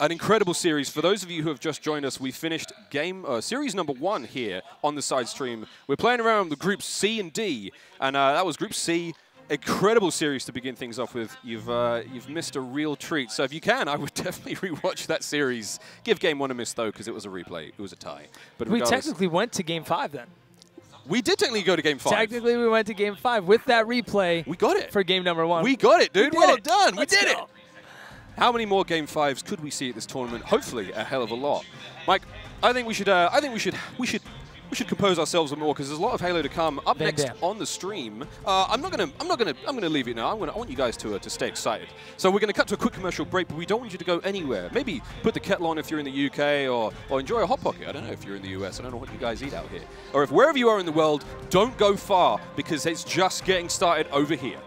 An incredible series. For those of you who have just joined us, we finished game uh, series number one here on the side stream. We're playing around with groups C and D, and uh, that was group C. Incredible series to begin things off with. You've uh, you've missed a real treat. So if you can, I would definitely rewatch that series. Give game one a miss though, because it was a replay. It was a tie. But we technically went to game five then. We did technically go to game five. Technically, we went to game five with that replay. We got it for game number one. We got it, dude. Well done. We did it. How many more game fives could we see at this tournament? Hopefully, a hell of a lot. Mike, I think we should. Uh, I think we should. We should. We should compose ourselves a more because there's a lot of Halo to come. Up next on the stream, uh, I'm not gonna. I'm not gonna. I'm gonna leave it now. I'm gonna. I want you guys to uh, to stay excited. So we're gonna cut to a quick commercial break, but we don't want you to go anywhere. Maybe put the kettle on if you're in the U K, or or enjoy a hot pocket. I don't know if you're in the U S. I don't know what you guys eat out here. Or if wherever you are in the world, don't go far because it's just getting started over here.